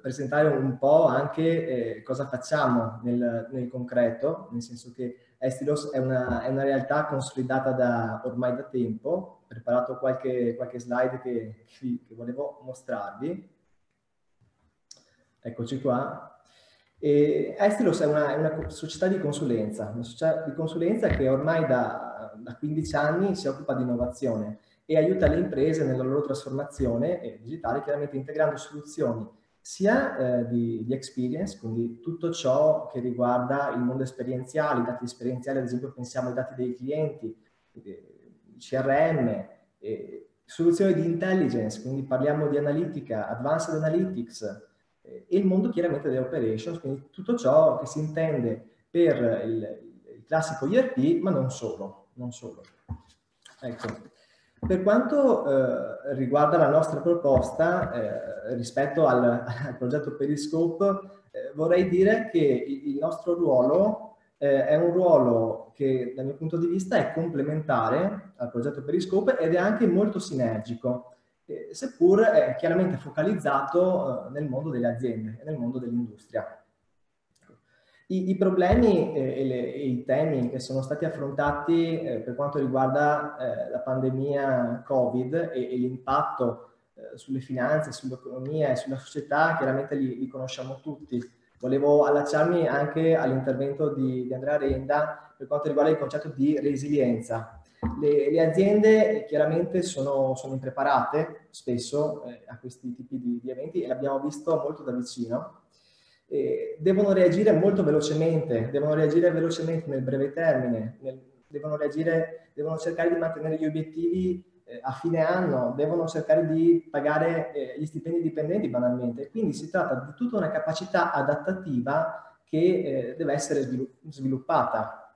presentare un po' anche cosa facciamo nel concreto, nel senso che Estilos è una realtà consolidata ormai da tempo. Ho preparato qualche slide che volevo mostrarvi. Eccoci qua. E Estilos è una società di consulenza, che ormai da 15 anni si occupa di innovazione e aiuta le imprese nella loro trasformazione digitale, chiaramente integrando soluzioni sia di experience, quindi tutto ciò che riguarda il mondo esperienziale, i dati esperienziali, ad esempio pensiamo ai dati dei clienti, CRM, soluzioni di intelligence, quindi parliamo di analitica, advanced analytics, e il mondo chiaramente delle operations, quindi tutto ciò che si intende per il classico ERP, ma non solo. Ecco. Per quanto riguarda la nostra proposta rispetto al progetto Periscope, vorrei dire che il nostro ruolo è un ruolo che dal mio punto di vista è complementare al progetto Periscope ed è anche molto sinergico, seppur è chiaramente focalizzato nel mondo delle aziende e nel mondo dell'industria. I problemi e i temi che sono stati affrontati per quanto riguarda la pandemia Covid e l'impatto sulle finanze, sull'economia e sulla società, chiaramente li conosciamo tutti. Volevo allacciarmi anche all'intervento di Andrea Renda per quanto riguarda il concetto di resilienza. Le aziende chiaramente sono impreparate spesso a questi tipi di eventi e l'abbiamo visto molto da vicino. Devono reagire molto velocemente, nel breve termine, devono cercare di mantenere gli obiettivi a fine anno, devono cercare di pagare gli stipendi dipendenti banalmente. Quindi si tratta di tutta una capacità adattativa che deve essere sviluppata.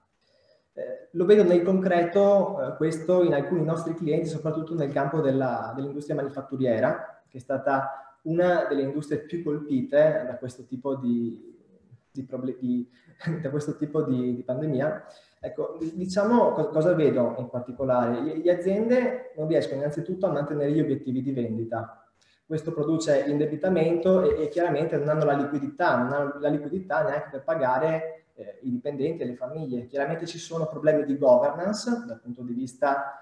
Lo vedo nel concreto questo in alcuni nostri clienti, soprattutto nel campo dell'industria manifatturiera, che è stata una delle industrie più colpite da questo tipo di pandemia. Ecco, diciamo cosa vedo in particolare. Le aziende non riescono innanzitutto a mantenere gli obiettivi di vendita. Questo produce indebitamento e chiaramente non hanno la liquidità, neanche per pagare i dipendenti e le famiglie. Chiaramente ci sono problemi di governance dal punto di vista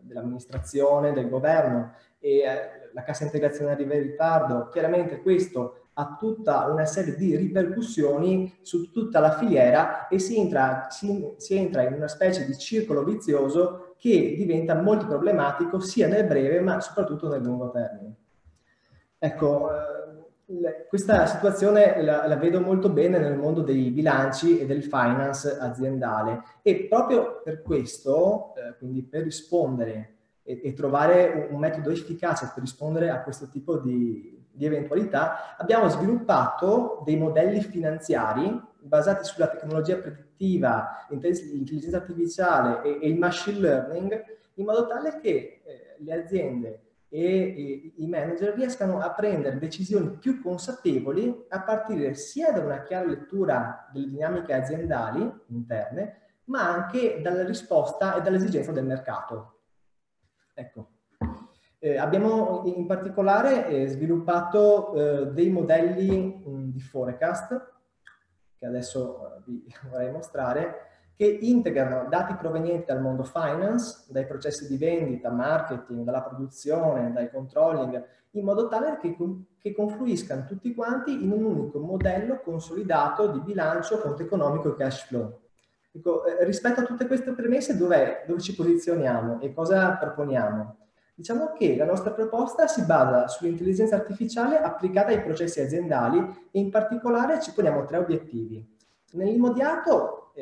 dell'amministrazione, del governo, e la cassa integrazione arriva in ritardo. Chiaramente questo ha tutta una serie di ripercussioni su tutta la filiera e si entra in una specie di circolo vizioso che diventa molto problematico sia nel breve ma soprattutto nel lungo termine. Ecco, questa situazione la vedo molto bene nel mondo dei bilanci e del finance aziendale, e proprio per questo, quindi per rispondere e trovare un metodo efficace per rispondere a questo tipo di eventualità, abbiamo sviluppato dei modelli finanziari basati sulla tecnologia predittiva, l'intelligenza artificiale e il machine learning, in modo tale che le aziende e i manager riescano a prendere decisioni più consapevoli a partire sia da una chiara lettura delle dinamiche aziendali interne, ma anche dalla risposta e dall'esigenza del mercato. Ecco. Abbiamo in particolare sviluppato dei modelli di forecast, che adesso vi vorrei mostrare, che integrano dati provenienti dal mondo finance, dai processi di vendita, marketing, dalla produzione, dal controlling, in modo tale che confluiscano tutti quanti in un unico modello consolidato di bilancio, conto economico e cash flow. Ecco, rispetto a tutte queste premesse, dove ci posizioniamo e cosa proponiamo? Diciamo che la nostra proposta si basa sull'intelligenza artificiale applicata ai processi aziendali, e in particolare ci poniamo tre obiettivi. Nell'immediato,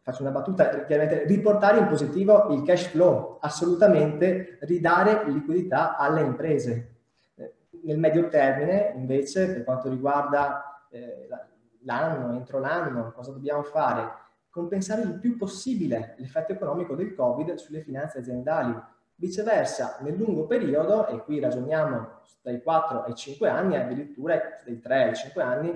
faccio una battuta, chiaramente riportare in positivo il cash flow, assolutamente ridare liquidità alle imprese. Nel medio termine, invece, per quanto riguarda l'anno, entro l'anno, cosa dobbiamo fare? Compensare il più possibile l'effetto economico del Covid sulle finanze aziendali, Viceversa, nel lungo periodo, e qui ragioniamo dai 4 ai 5 anni, addirittura dai 3 ai 5 anni,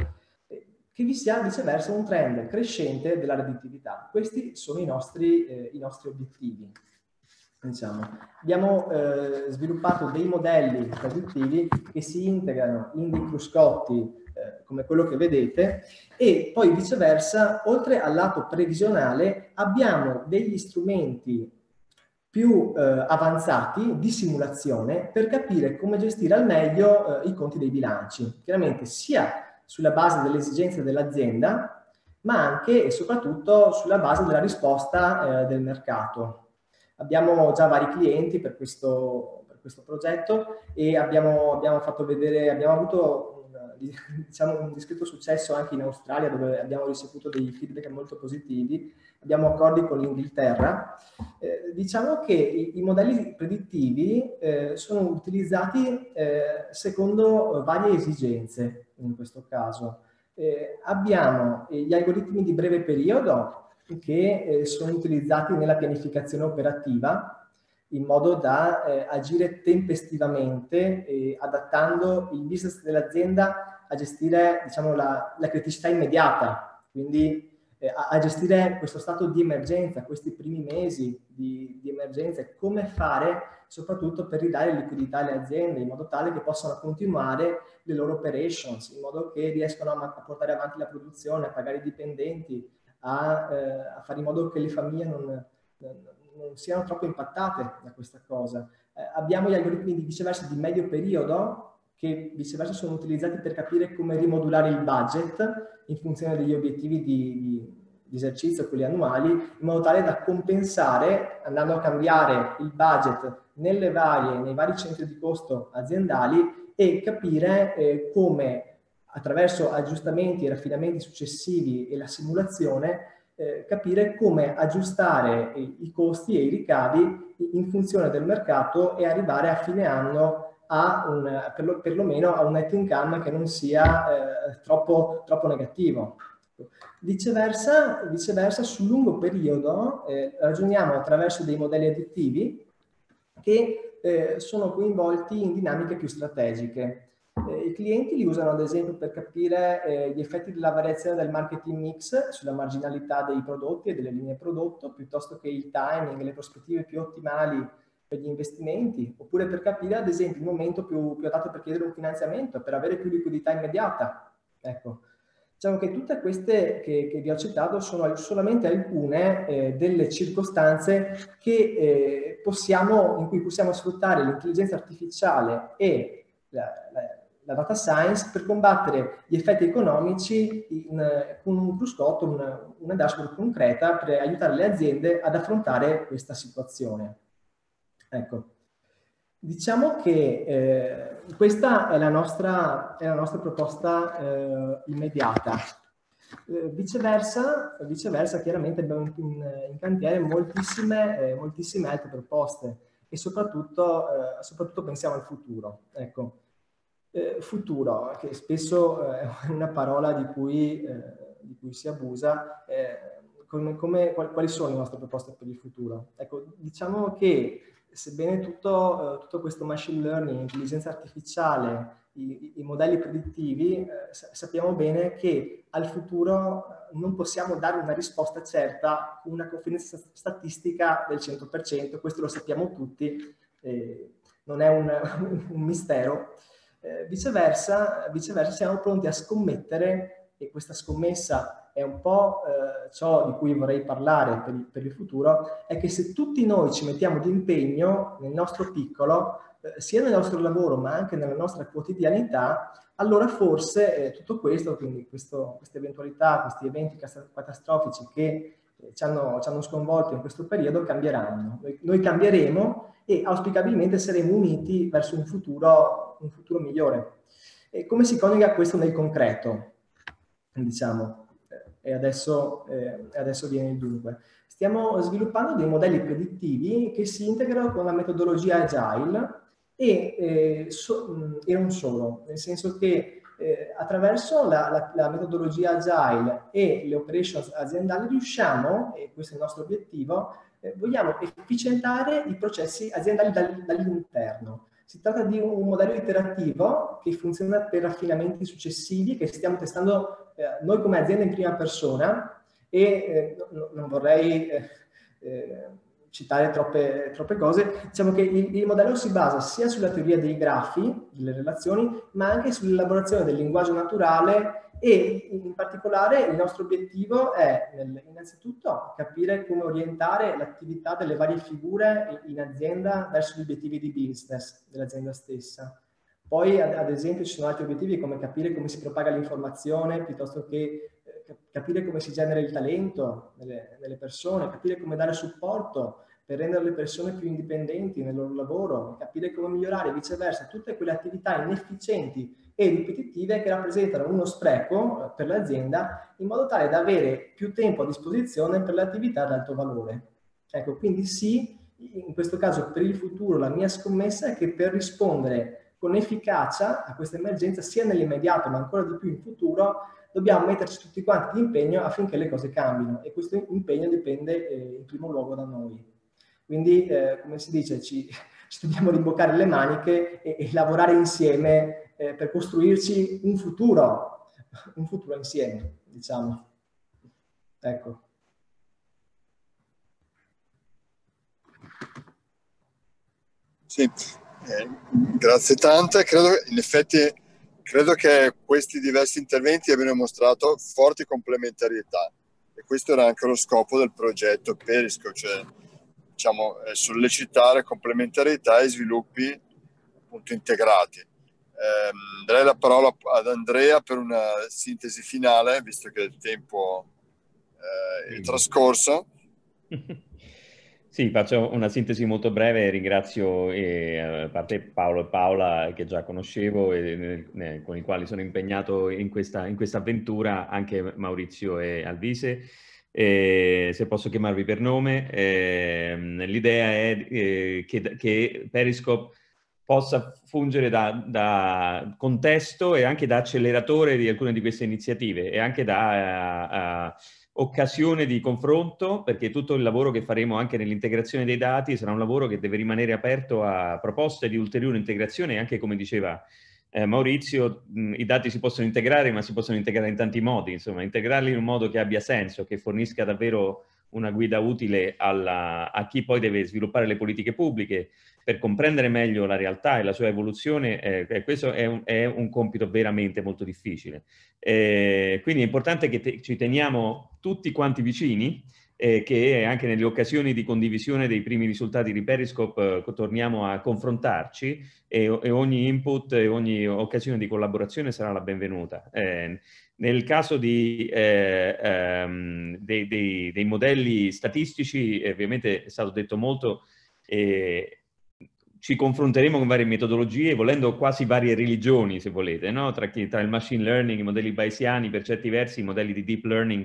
che vi sia viceversa un trend crescente della redditività. Questi sono i nostri obiettivi. Diciamo. Abbiamo sviluppato dei modelli predittivi che si integrano in dei cruscotti come quello che vedete, e poi viceversa, oltre al lato previsionale, abbiamo degli strumenti più avanzati di simulazione per capire come gestire al meglio i conti dei bilanci, chiaramente sia sulla base delle esigenze dell'azienda, ma anche e soprattutto sulla base della risposta del mercato. Abbiamo già vari clienti per questo progetto e abbiamo avuto un discreto successo anche in Australia, dove abbiamo ricevuto dei feedback molto positivi. Abbiamo accordi con l'Inghilterra. Diciamo che i modelli predittivi sono utilizzati secondo varie esigenze in questo caso. Abbiamo gli algoritmi di breve periodo, che sono utilizzati nella pianificazione operativa in modo da agire tempestivamente, adattando il business dell'azienda a gestire, diciamo, la criticità immediata, quindi a gestire questo stato di emergenza, questi primi mesi di emergenza, e come fare soprattutto per ridare liquidità alle aziende in modo tale che possano continuare le loro operations, in modo che riescano a portare avanti la produzione, a pagare i dipendenti, a fare in modo che le famiglie non siano troppo impattate da questa cosa. Abbiamo gli algoritmi viceversa di medio periodo, che viceversa sono utilizzati per capire come rimodulare il budget in funzione degli obiettivi di esercizio, quelli annuali, in modo tale da compensare, andando a cambiare il budget nei vari centri di costo aziendali, e capire come, attraverso aggiustamenti e raffinamenti successivi e la simulazione, capire come aggiustare i costi e i ricavi in funzione del mercato e arrivare a fine anno a perlomeno a un net income che non sia troppo negativo. Viceversa, sul lungo periodo ragioniamo attraverso dei modelli additivi che sono coinvolti in dinamiche più strategiche. I clienti li usano ad esempio per capire gli effetti della variazione del marketing mix sulla marginalità dei prodotti e delle linee prodotto, piuttosto che il timing e le prospettive più ottimali per gli investimenti, oppure per capire ad esempio il momento più adatto per chiedere un finanziamento, per avere più liquidità immediata. Ecco, diciamo che tutte queste che vi ho citato sono solamente alcune delle circostanze in cui possiamo sfruttare l'intelligenza artificiale e la data science per combattere gli effetti economici con un cruscotto, una dashboard concreta per aiutare le aziende ad affrontare questa situazione. Ecco, diciamo che questa è la nostra proposta immediata. Viceversa, chiaramente abbiamo in cantiere moltissime altre proposte, e soprattutto pensiamo al futuro. Ecco. Futuro, che spesso è una parola di cui si abusa, quali sono le nostre proposte per il futuro? Ecco, diciamo che sebbene tutto questo machine learning, intelligenza artificiale, i modelli predittivi, sappiamo bene che al futuro non possiamo dare una risposta certa con una confidenza statistica del 100%, questo lo sappiamo tutti, non è un mistero. Viceversa, siamo pronti a scommettere, e questa scommessa è un po' ciò di cui vorrei parlare per il futuro, è che se tutti noi ci mettiamo d'impegno nel nostro piccolo, sia nel nostro lavoro ma anche nella nostra quotidianità, allora forse tutto questo, quindi queste eventualità, questi eventi catastrofici che ci hanno sconvolto in questo periodo, cambieranno. Noi cambieremo e auspicabilmente saremo uniti verso un futuro migliore. E come si coniuga questo nel concreto? Diciamo, e adesso viene il dunque. Stiamo sviluppando dei modelli predittivi che si integrano con la metodologia agile e non solo, nel senso che attraverso la metodologia agile e le operations aziendali riusciamo, e questo è il nostro obiettivo, vogliamo efficientare i processi aziendali dall'interno. Si tratta di un modello iterativo che funziona per affinamenti successivi che stiamo testando noi come azienda in prima persona e non vorrei citare troppe cose. Diciamo che il modello si basa sia sulla teoria dei grafi, delle relazioni, ma anche sull'elaborazione del linguaggio naturale e in particolare il nostro obiettivo è innanzitutto capire come orientare l'attività delle varie figure in azienda verso gli obiettivi di business dell'azienda stessa. Poi ad esempio ci sono altri obiettivi come capire come si propaga l'informazione piuttosto che capire come si genera il talento nelle persone, capire come dare supporto per rendere le persone più indipendenti nel loro lavoro, capire come migliorare viceversa tutte quelle attività inefficienti e ripetitive che rappresentano uno spreco per l'azienda in modo tale da avere più tempo a disposizione per le attività ad alto valore. Ecco, quindi sì, in questo caso per il futuro la mia scommessa è che per rispondere con efficacia a questa emergenza sia nell'immediato ma ancora di più in futuro dobbiamo metterci tutti quanti di impegno affinché le cose cambino e questo impegno dipende in primo luogo da noi. Quindi, come si dice, ci dobbiamo rimboccare le maniche e lavorare insieme per costruirci un futuro insieme, diciamo. Ecco. Sì, grazie tante. Credo in effetti... Credo che questi diversi interventi abbiano mostrato forti complementarietà e questo era anche lo scopo del progetto Periscope, cioè diciamo, sollecitare complementarietà e sviluppi appunto integrati. Darei la parola ad Andrea per una sintesi finale, visto che il tempo è trascorso. Sì, faccio una sintesi molto breve, ringrazio a parte Paolo e Paola che già conoscevo e con i quali sono impegnato in questa avventura, anche Maurizio e Alvise, se posso chiamarvi per nome. L'idea è che Periscope possa fungere da contesto e anche da acceleratore di alcune di queste iniziative e anche da occasione di confronto, perché tutto il lavoro che faremo anche nell'integrazione dei dati sarà un lavoro che deve rimanere aperto a proposte di ulteriore integrazione e anche, come diceva Maurizio, i dati si possono integrare, ma si possono integrare in tanti modi, insomma integrarli in un modo che abbia senso, che fornisca davvero una guida utile a chi poi deve sviluppare le politiche pubbliche per comprendere meglio la realtà e la sua evoluzione. Questo è un compito veramente molto difficile. Quindi è importante che ci teniamo tutti quanti vicini, che anche nelle occasioni di condivisione dei primi risultati di Periscope torniamo a confrontarci e ogni input e ogni occasione di collaborazione sarà la benvenuta. Nel caso dei modelli statistici, ovviamente è stato detto molto, ci confronteremo con varie metodologie, volendo quasi varie religioni, se volete, no? Tra il machine learning, i modelli bayesiani, per certi versi i modelli di deep learning,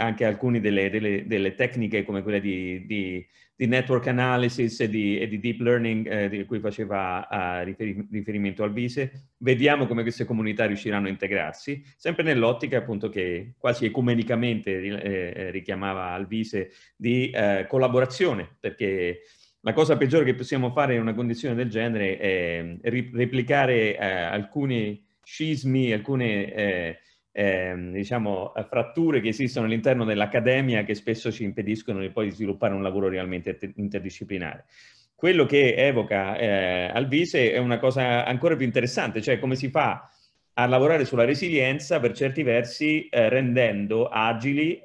anche alcune delle tecniche come quella di network analysis e di deep learning di cui faceva riferimento Alvise. Vediamo come queste comunità riusciranno a integrarsi, sempre nell'ottica appunto che quasi ecumenicamente richiamava Alvise di collaborazione, perché la cosa peggiore che possiamo fare in una condizione del genere è replicare alcuni scismi, alcune diciamo, fratture che esistono all'interno dell'accademia che spesso ci impediscono poi di sviluppare un lavoro realmente interdisciplinare. Quello che evoca Alvise è una cosa ancora più interessante, cioè come si fa a lavorare sulla resilienza per certi versi rendendo agili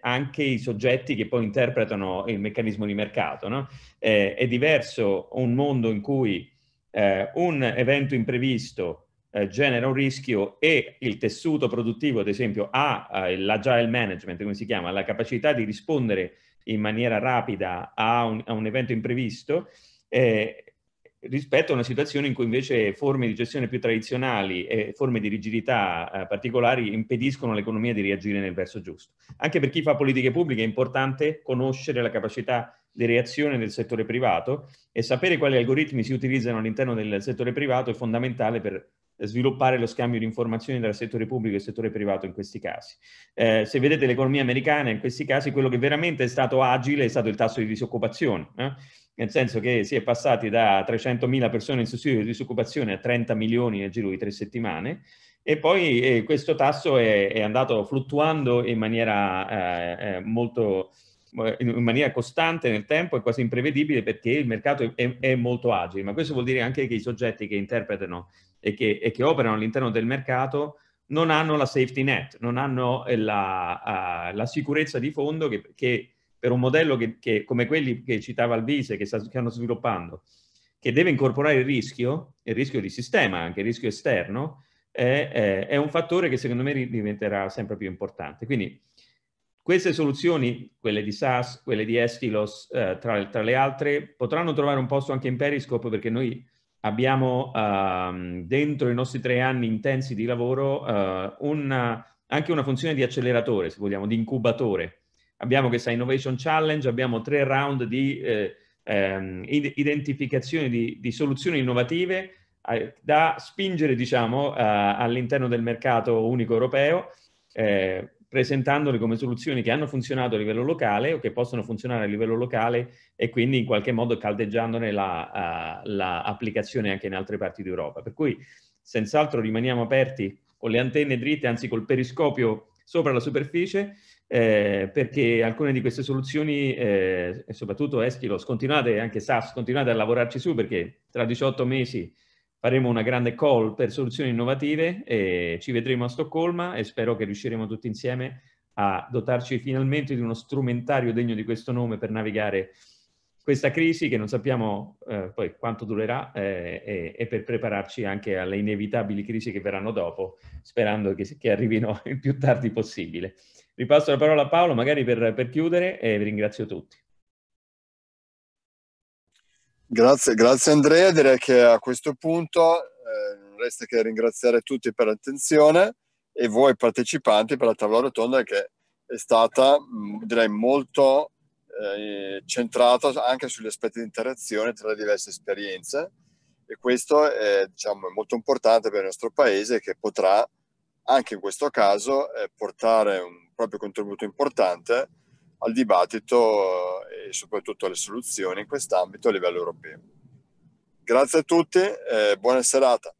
anche i soggetti che poi interpretano il meccanismo di mercato, no? È diverso un mondo in cui un evento imprevisto genera un rischio e il tessuto produttivo, ad esempio, ha l'agile management, come si chiama, la capacità di rispondere in maniera rapida a un evento imprevisto, rispetto a una situazione in cui invece forme di gestione più tradizionali e forme di rigidità particolari impediscono all'economia di reagire nel verso giusto. Anche per chi fa politiche pubbliche è importante conoscere la capacità di reazione del settore privato e sapere quali algoritmi si utilizzano all'interno del settore privato è fondamentale per sviluppare lo scambio di informazioni tra settore pubblico e settore privato in questi casi. Se vedete l'economia americana, in questi casi quello che veramente è stato agile è stato il tasso di disoccupazione, nel senso che si è passati da 300.000 persone in sostituto di disoccupazione a 30 milioni nel giro di 3 settimane, e poi questo tasso è andato fluttuando in maniera in maniera costante nel tempo, è quasi imprevedibile, perché il mercato è molto agile, ma questo vuol dire anche che i soggetti che interpretano e che operano all'interno del mercato non hanno la safety net, non hanno la sicurezza di fondo che per un modello che come quelli che citava Alvise, che stanno sviluppando, che deve incorporare il rischio di sistema, anche il rischio esterno, è un fattore che secondo me diventerà sempre più importante. Quindi queste soluzioni, quelle di SAS, quelle di Estilos, tra le altre, potranno trovare un posto anche in Periscope, perché noi abbiamo dentro i nostri 3 anni intensi di lavoro anche una funzione di acceleratore, se vogliamo, di incubatore. Abbiamo questa Innovation Challenge, abbiamo 3 round di identificazione di soluzioni innovative da spingere, diciamo, all'interno del mercato unico europeo, presentandole come soluzioni che hanno funzionato a livello locale o che possono funzionare a livello locale, e quindi in qualche modo caldeggiandone la applicazione anche in altre parti d'Europa. Per cui senz'altro rimaniamo aperti, con le antenne dritte, anzi col periscopio sopra la superficie, perché alcune di queste soluzioni, e soprattutto Estilos, continuate, anche SAS, continuate a lavorarci su, perché tra 18 mesi faremo una grande call per soluzioni innovative e ci vedremo a Stoccolma, e spero che riusciremo tutti insieme a dotarci finalmente di uno strumentario degno di questo nome per navigare questa crisi, che non sappiamo poi quanto durerà, e per prepararci anche alle inevitabili crisi che verranno dopo, sperando che arrivino il più tardi possibile. Ripasso la parola a Paolo, magari per chiudere, e vi ringrazio tutti. Grazie Andrea, direi che a questo punto non resta che ringraziare tutti per l'attenzione e voi partecipanti per la tavola rotonda, che è stata, direi, molto centrata anche sugli aspetti di interazione tra le diverse esperienze, e questo è, diciamo, molto importante per il nostro paese, che potrà anche in questo caso portare un proprio contributo importante al dibattito e soprattutto alle soluzioni in quest'ambito a livello europeo. Grazie a tutti e buona serata.